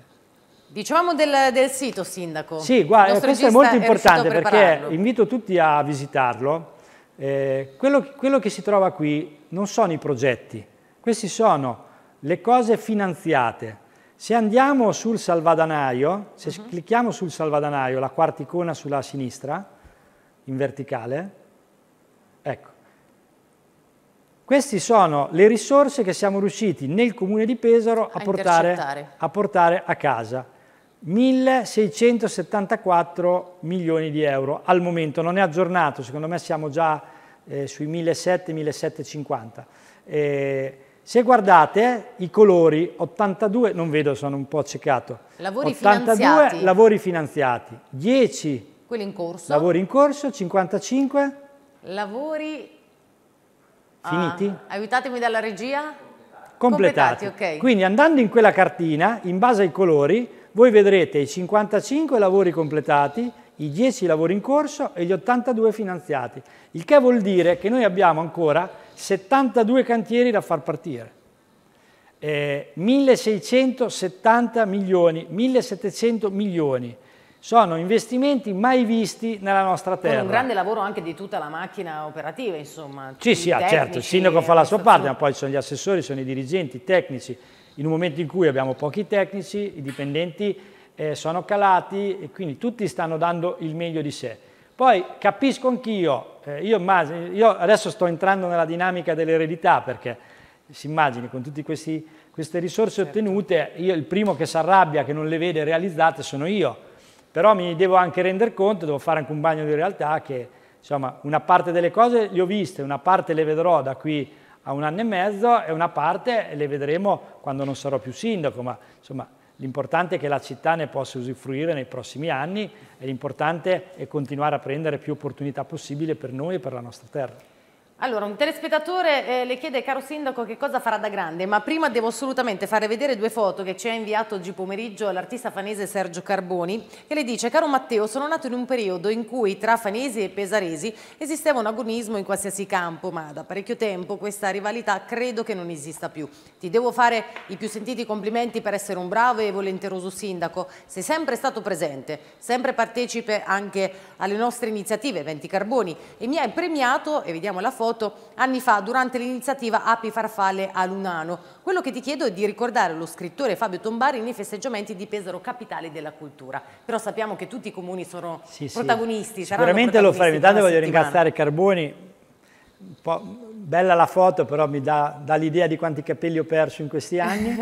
Dicevamo del, del sito, Sindaco. Sì, guarda, questo è molto importante perché invito tutti a visitarlo. Eh, quello, quello che si trova qui non sono i progetti, questi sono le cose finanziate. Se andiamo sul salvadanaio, se uh-huh. clicchiamo sul salvadanaio, la quarta icona sulla sinistra, in verticale, ecco, queste sono le risorse che siamo riusciti nel Comune di Pesaro a, a, portare, a portare a casa. mille seicentosettantaquattro milioni di euro al momento, non è aggiornato, secondo me siamo già eh, sui millesettecento millesettecentocinquanta. Eh, Se guardate i colori, ottantadue, non vedo, sono un po' accecato, lavori ottantadue lavori finanziati, dieci quelli in corso, lavori in corso, cinquantacinque lavori finiti. Ah, aiutatemi dalla regia. Completati. Completati, ok. Quindi andando in quella cartina, in base ai colori, voi vedrete i cinquantacinque lavori completati, i dieci lavori in corso e gli ottantadue finanziati, il che vuol dire che noi abbiamo ancora settantadue cantieri da far partire, eh, milleseicentosettanta milioni, millesettecento milioni, sono investimenti mai visti nella nostra terra. Con un grande lavoro anche di tutta la macchina operativa, insomma. Sì, sì, tecnici, certo, il sindaco fa la sua parte, ma poi sono gli assessori, sono i dirigenti, i tecnici, in un momento in cui abbiamo pochi tecnici, i dipendenti, eh, sono calati e quindi tutti stanno dando il meglio di sé. Poi capisco anch'io, eh, io, io adesso sto entrando nella dinamica dell'eredità perché si immagini con tutte queste risorse ottenute, io il primo che si arrabbia che non le vede realizzate sono io, però mi devo anche rendere conto, devo fare anche un bagno di realtà che insomma una parte delle cose le ho viste, una parte le vedrò da qui a un anno e mezzo e una parte le vedremo quando non sarò più sindaco, ma insomma l'importante è che la città ne possa usufruire nei prossimi anni e l'importante è continuare a prendere più opportunità possibile per noi e per la nostra terra. Allora, un telespettatore eh, le chiede, caro sindaco, che cosa farà da grande, ma prima devo assolutamente fare vedere due foto che ci ha inviato oggi pomeriggio l'artista fanese Sergio Carboni, che le dice: caro Matteo, sono nato in un periodo in cui tra fanesi e pesaresi esisteva un agonismo in qualsiasi campo, ma da parecchio tempo questa rivalità credo che non esista più. Ti devo fare i più sentiti complimenti per essere un bravo e volenteroso sindaco, sei sempre stato presente, sempre partecipe anche alle nostre iniziative, Eventi Carboni, e mi hai premiato, e vediamo la foto, anni fa durante l'iniziativa Api Farfalle a Lunano. Quello che ti chiedo è di ricordare lo scrittore Fabio Tombari nei festeggiamenti di Pesaro Capitale della Cultura. Però sappiamo che tutti i comuni sono sì, protagonisti. Sì. Sicuramente protagonisti lo faremo. Intanto voglio ringraziare Carboni. Un po' bella la foto, però mi dà, dà l'idea di quanti capelli ho perso in questi anni.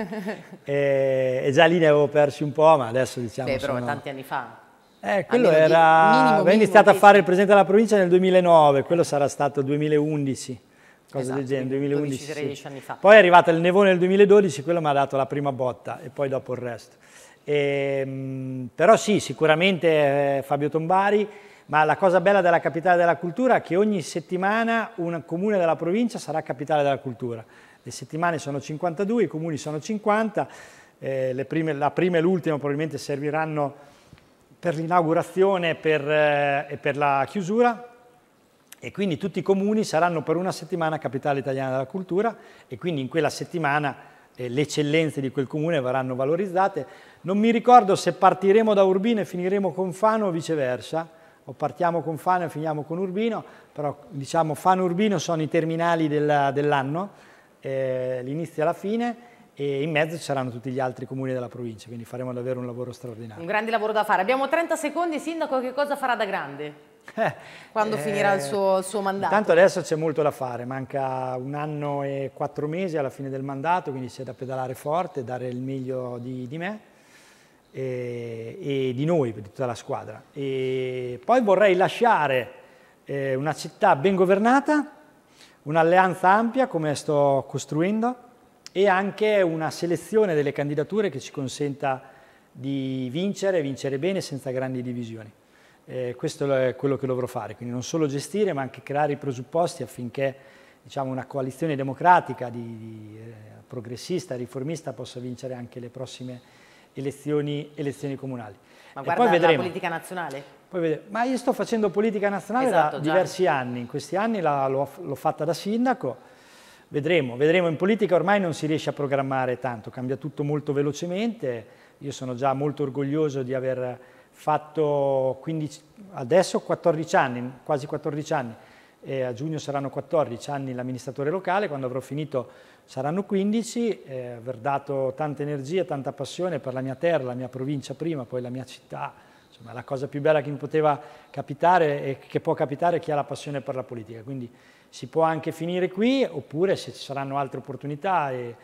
e, e già lì ne avevo persi un po', ma adesso diciamo... Beh, però sono... tanti anni fa. Eh, quello era, minimo, minimo, iniziato a fare il Presidente della Provincia nel duemilanove, quello sarà stato duemilaundici, cosa esatto, del genere, duemilaundici, dodici, tredici anni fa. Poi è arrivato il Nevone nel duemiladodici, quello mi ha dato la prima botta e poi dopo il resto. E, però sì, sicuramente eh, Fabio Tombari, ma la cosa bella della Capitale della Cultura è che ogni settimana un comune della provincia sarà Capitale della Cultura. Le settimane sono cinquantadue, i comuni sono cinquanta, eh, le prime, la prima e l'ultima probabilmente serviranno per l'inaugurazione eh, e per la chiusura, e quindi tutti i comuni saranno per una settimana Capitale Italiana della Cultura e quindi in quella settimana eh, le eccellenze di quel comune verranno valorizzate. Non mi ricordo se partiremo da Urbino e finiremo con Fano o viceversa, o partiamo con Fano e finiamo con Urbino, però diciamo Fano e Urbino sono i terminali del, dell'anno, eh, l'inizio e la fine, e in mezzo ci saranno tutti gli altri comuni della provincia, quindi faremo davvero un lavoro straordinario. Un grande lavoro da fare. Abbiamo trenta secondi, sindaco, che cosa farà da grande? Eh, Quando eh, finirà il suo, il suo mandato? Intanto adesso c'è molto da fare, manca un anno e quattro mesi alla fine del mandato, quindi c'è da pedalare forte, dare il meglio di, di me e, e di noi, di tutta la squadra. E poi vorrei lasciare eh, una città ben governata, un'alleanza ampia come sto costruendo, e anche una selezione delle candidature che ci consenta di vincere, vincere bene senza grandi divisioni. Eh, questo è quello che dovrò fare, quindi non solo gestire ma anche creare i presupposti affinché diciamo, una coalizione democratica, di, di, eh, progressista, riformista possa vincere anche le prossime elezioni, elezioni comunali. Ma guarda, e poi vedremo. La politica nazionale? Poi vedremo. Ma io sto facendo politica nazionale esatto, da già. diversi anni, in questi anni l'ho fatta da sindaco. Vedremo, vedremo, in politica ormai non si riesce a programmare tanto, cambia tutto molto velocemente, io sono già molto orgoglioso di aver fatto quindici, adesso quattordici anni, quasi quattordici anni, e a giugno saranno quattordici anni l'amministratore locale, quando avrò finito saranno quindici, eh, aver dato tanta energia, tanta passione per la mia terra, la mia provincia prima, poi la mia città, insomma la cosa più bella che mi poteva capitare e che può capitare è chi ha la passione per la politica, quindi si può anche finire qui, oppure se ci saranno altre opportunità, e,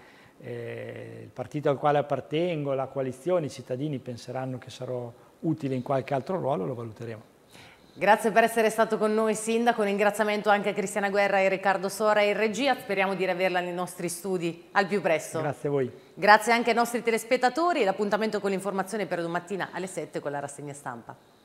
e il partito al quale appartengo, la coalizione, i cittadini penseranno che sarò utile in qualche altro ruolo, lo valuteremo. Grazie per essere stato con noi sindaco, un ringraziamento anche a Cristiana Guerra e Riccardo Sora in regia, speriamo di riaverla nei nostri studi al più presto. Grazie a voi. Grazie anche ai nostri telespettatori, l'appuntamento con l'informazione per domattina alle sette con la rassegna stampa.